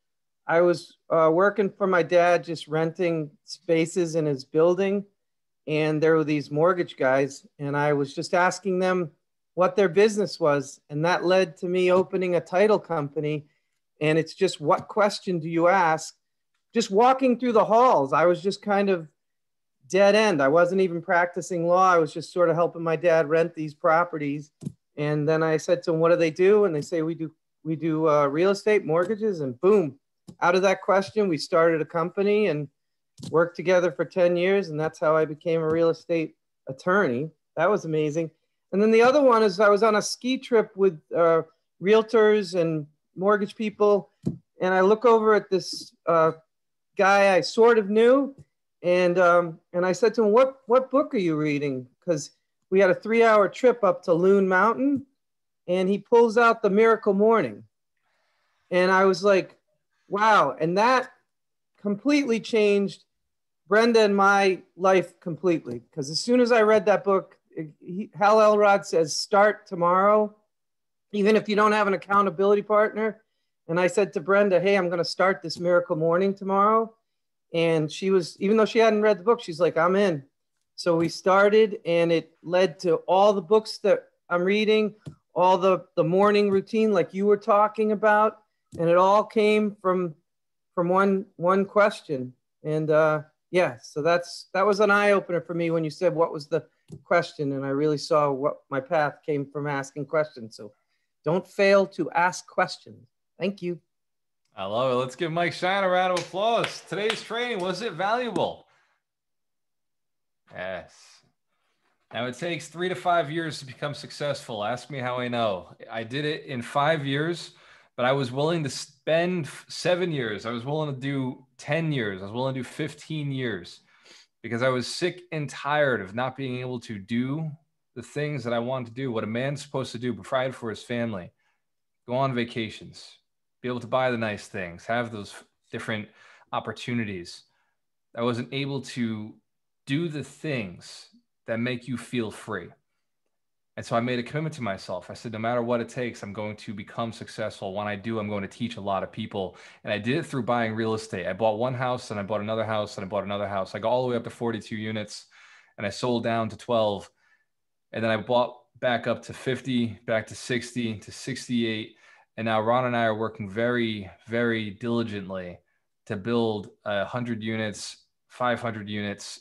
I was working for my dad, just renting spaces in his building. And there were these mortgage guys, and I was just asking them what their business was. And that led to me opening a title company. And it's just, what question do you ask? Just walking through the halls, I was just kind of dead end. I wasn't even practicing law. I was just sort of helping my dad rent these properties. And then I said to him, what do they do? And they say, we do real estate, mortgages, and boom. Out of that question, we started a company and worked together for 10 years. And that's how I became a real estate attorney. That was amazing. And then the other one is I was on a ski trip with realtors and mortgage people. And I look over at this guy I sort of knew. And I said to him, what book are you reading? Because we had a 3-hour trip up to Loon Mountain, and he pulls out The Miracle Morning. And I was like, wow. And that completely changed Brenda and my life completely. Because as soon as I read that book, Hal Elrod says, start tomorrow, even if you don't have an accountability partner. And I said to Brenda, hey, I'm going to start this Miracle Morning tomorrow. And she was, even though she hadn't read the book, she's like, I'm in. So we started, and it led to all the books that I'm reading, all the morning routine like you were talking about. And it all came from one question. And yeah, so that was an eye opener for me when you said, what was the question? And I really saw what my path came from asking questions. So don't fail to ask questions. Thank you. I love it. Let's give Mike Schein a round of applause. Today's training, was it valuable? Yes. Now, it takes 3 to 5 years to become successful. Ask me how I know. I did it in 5 years, but I was willing to spend 7 years. I was willing to do 10 years. I was willing to do 15 years because I was sick and tired of not being able to do the things that I wanted to do, what a man's supposed to do, provide for his family, go on vacations, be able to buy the nice things, have those different opportunities. I wasn't able to do the things that make you feel free. And so I made a commitment to myself. I said, no matter what it takes, I'm going to become successful. When I do, I'm going to teach a lot of people. And I did it through buying real estate. I bought one house, and I bought another house, and I bought another house. I got all the way up to 42 units, and I sold down to 12. And then I bought back up to 50, back to 60, to 68. And now Ron and I are working very, very diligently to build 100 units, 500 units,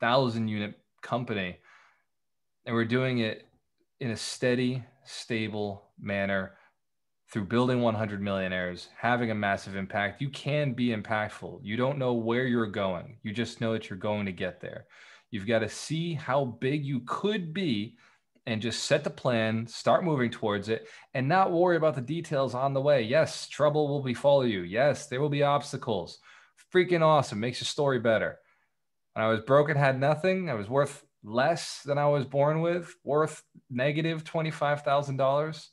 1,000 unit company. And we're doing it in a steady, stable manner through building 100 millionaires, having a massive impact. You can be impactful. You don't know where you're going. You just know that you're going to get there. You've got to see how big you could be and just set the plan, start moving towards it, and not worry about the details on the way. Yes, trouble will befall you. Yes, there will be obstacles. Freaking awesome. Makes your story better. When I was broken, had nothing. I was worth less than I was born with, worth negative $25,000.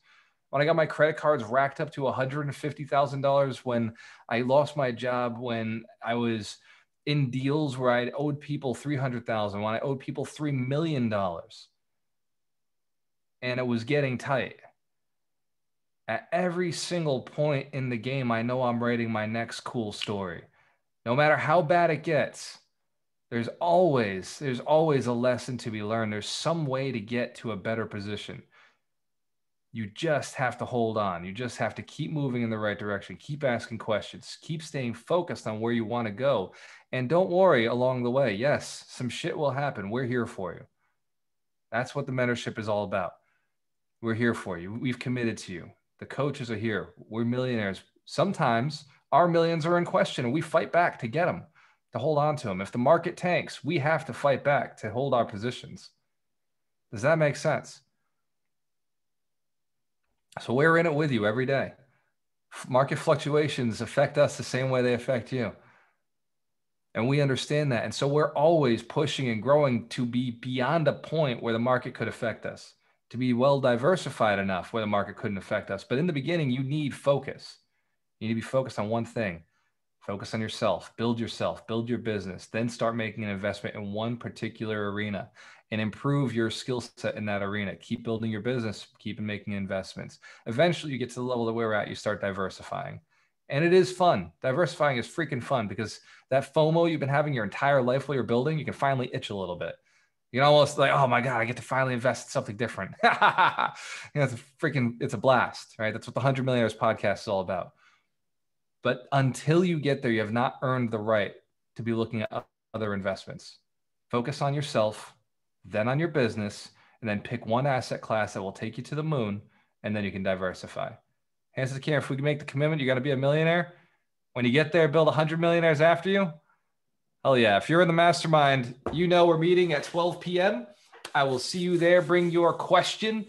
When I got my credit cards racked up to $150,000, when I lost my job, when I was in deals where I owed people $300,000, when I owed people $3 million. And it was getting tight. At every single point in the game, I know I'm writing my next cool story. No matter how bad it gets, there's always a lesson to be learned. There's some way to get to a better position. You just have to hold on. You just have to keep moving in the right direction. Keep asking questions. Keep staying focused on where you want to go. And don't worry along the way. Yes, some shit will happen. We're here for you. That's what the mentorship is all about. We're here for you. We've committed to you. The coaches are here. We're millionaires. Sometimes our millions are in question, and we fight back to get them, to hold on to them. If the market tanks, we have to fight back to hold our positions. Does that make sense? So we're in it with you every day. Market fluctuations affect us the same way they affect you. And we understand that. And so we're always pushing and growing to be beyond a point where the market could affect us, to be well diversified enough where the market couldn't affect us. But in the beginning, you need focus. You need to be focused on one thing. Focus on yourself, build your business, then start making an investment in one particular arena. and improve your skill set in that arena. Keep building your business, keep making investments. Eventually you get to the level that we're at, you start diversifying. And it is fun. Diversifying is freaking fun because that FOMO you've been having your entire life while you're building, you can finally itch a little bit. You can almost like, oh my God, I get to finally invest in something different. You know, it's a freaking, it's a blast, right? That's what the 100 Millionaires podcast is all about. But until you get there, you have not earned the right to be looking at other investments. Focus on yourself, then on your business, and then pick one asset class that will take you to the moon, and then you can diversify. Hands to the camera, if we can make the commitment, you're going to be a millionaire. When you get there, build 100 millionaires after you. Hell yeah. If you're in the mastermind, you know we're meeting at 12 p.m. I will see you there. Bring your question.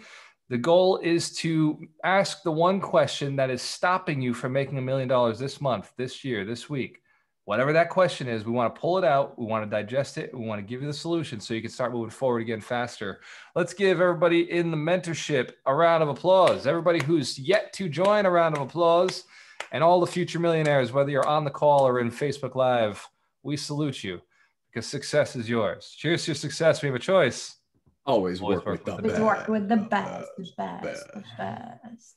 The goal is to ask the one question that is stopping you from making $1 million this month, this year, this week. Whatever that question is, we want to pull it out. We want to digest it. We want to give you the solution so you can start moving forward again faster. Let's give everybody in the mentorship a round of applause. Everybody who's yet to join, a round of applause. And all the future millionaires, whether you're on the call or in Facebook Live, we salute you because success is yours. Cheers to your success. We have a choice. Always work with the best.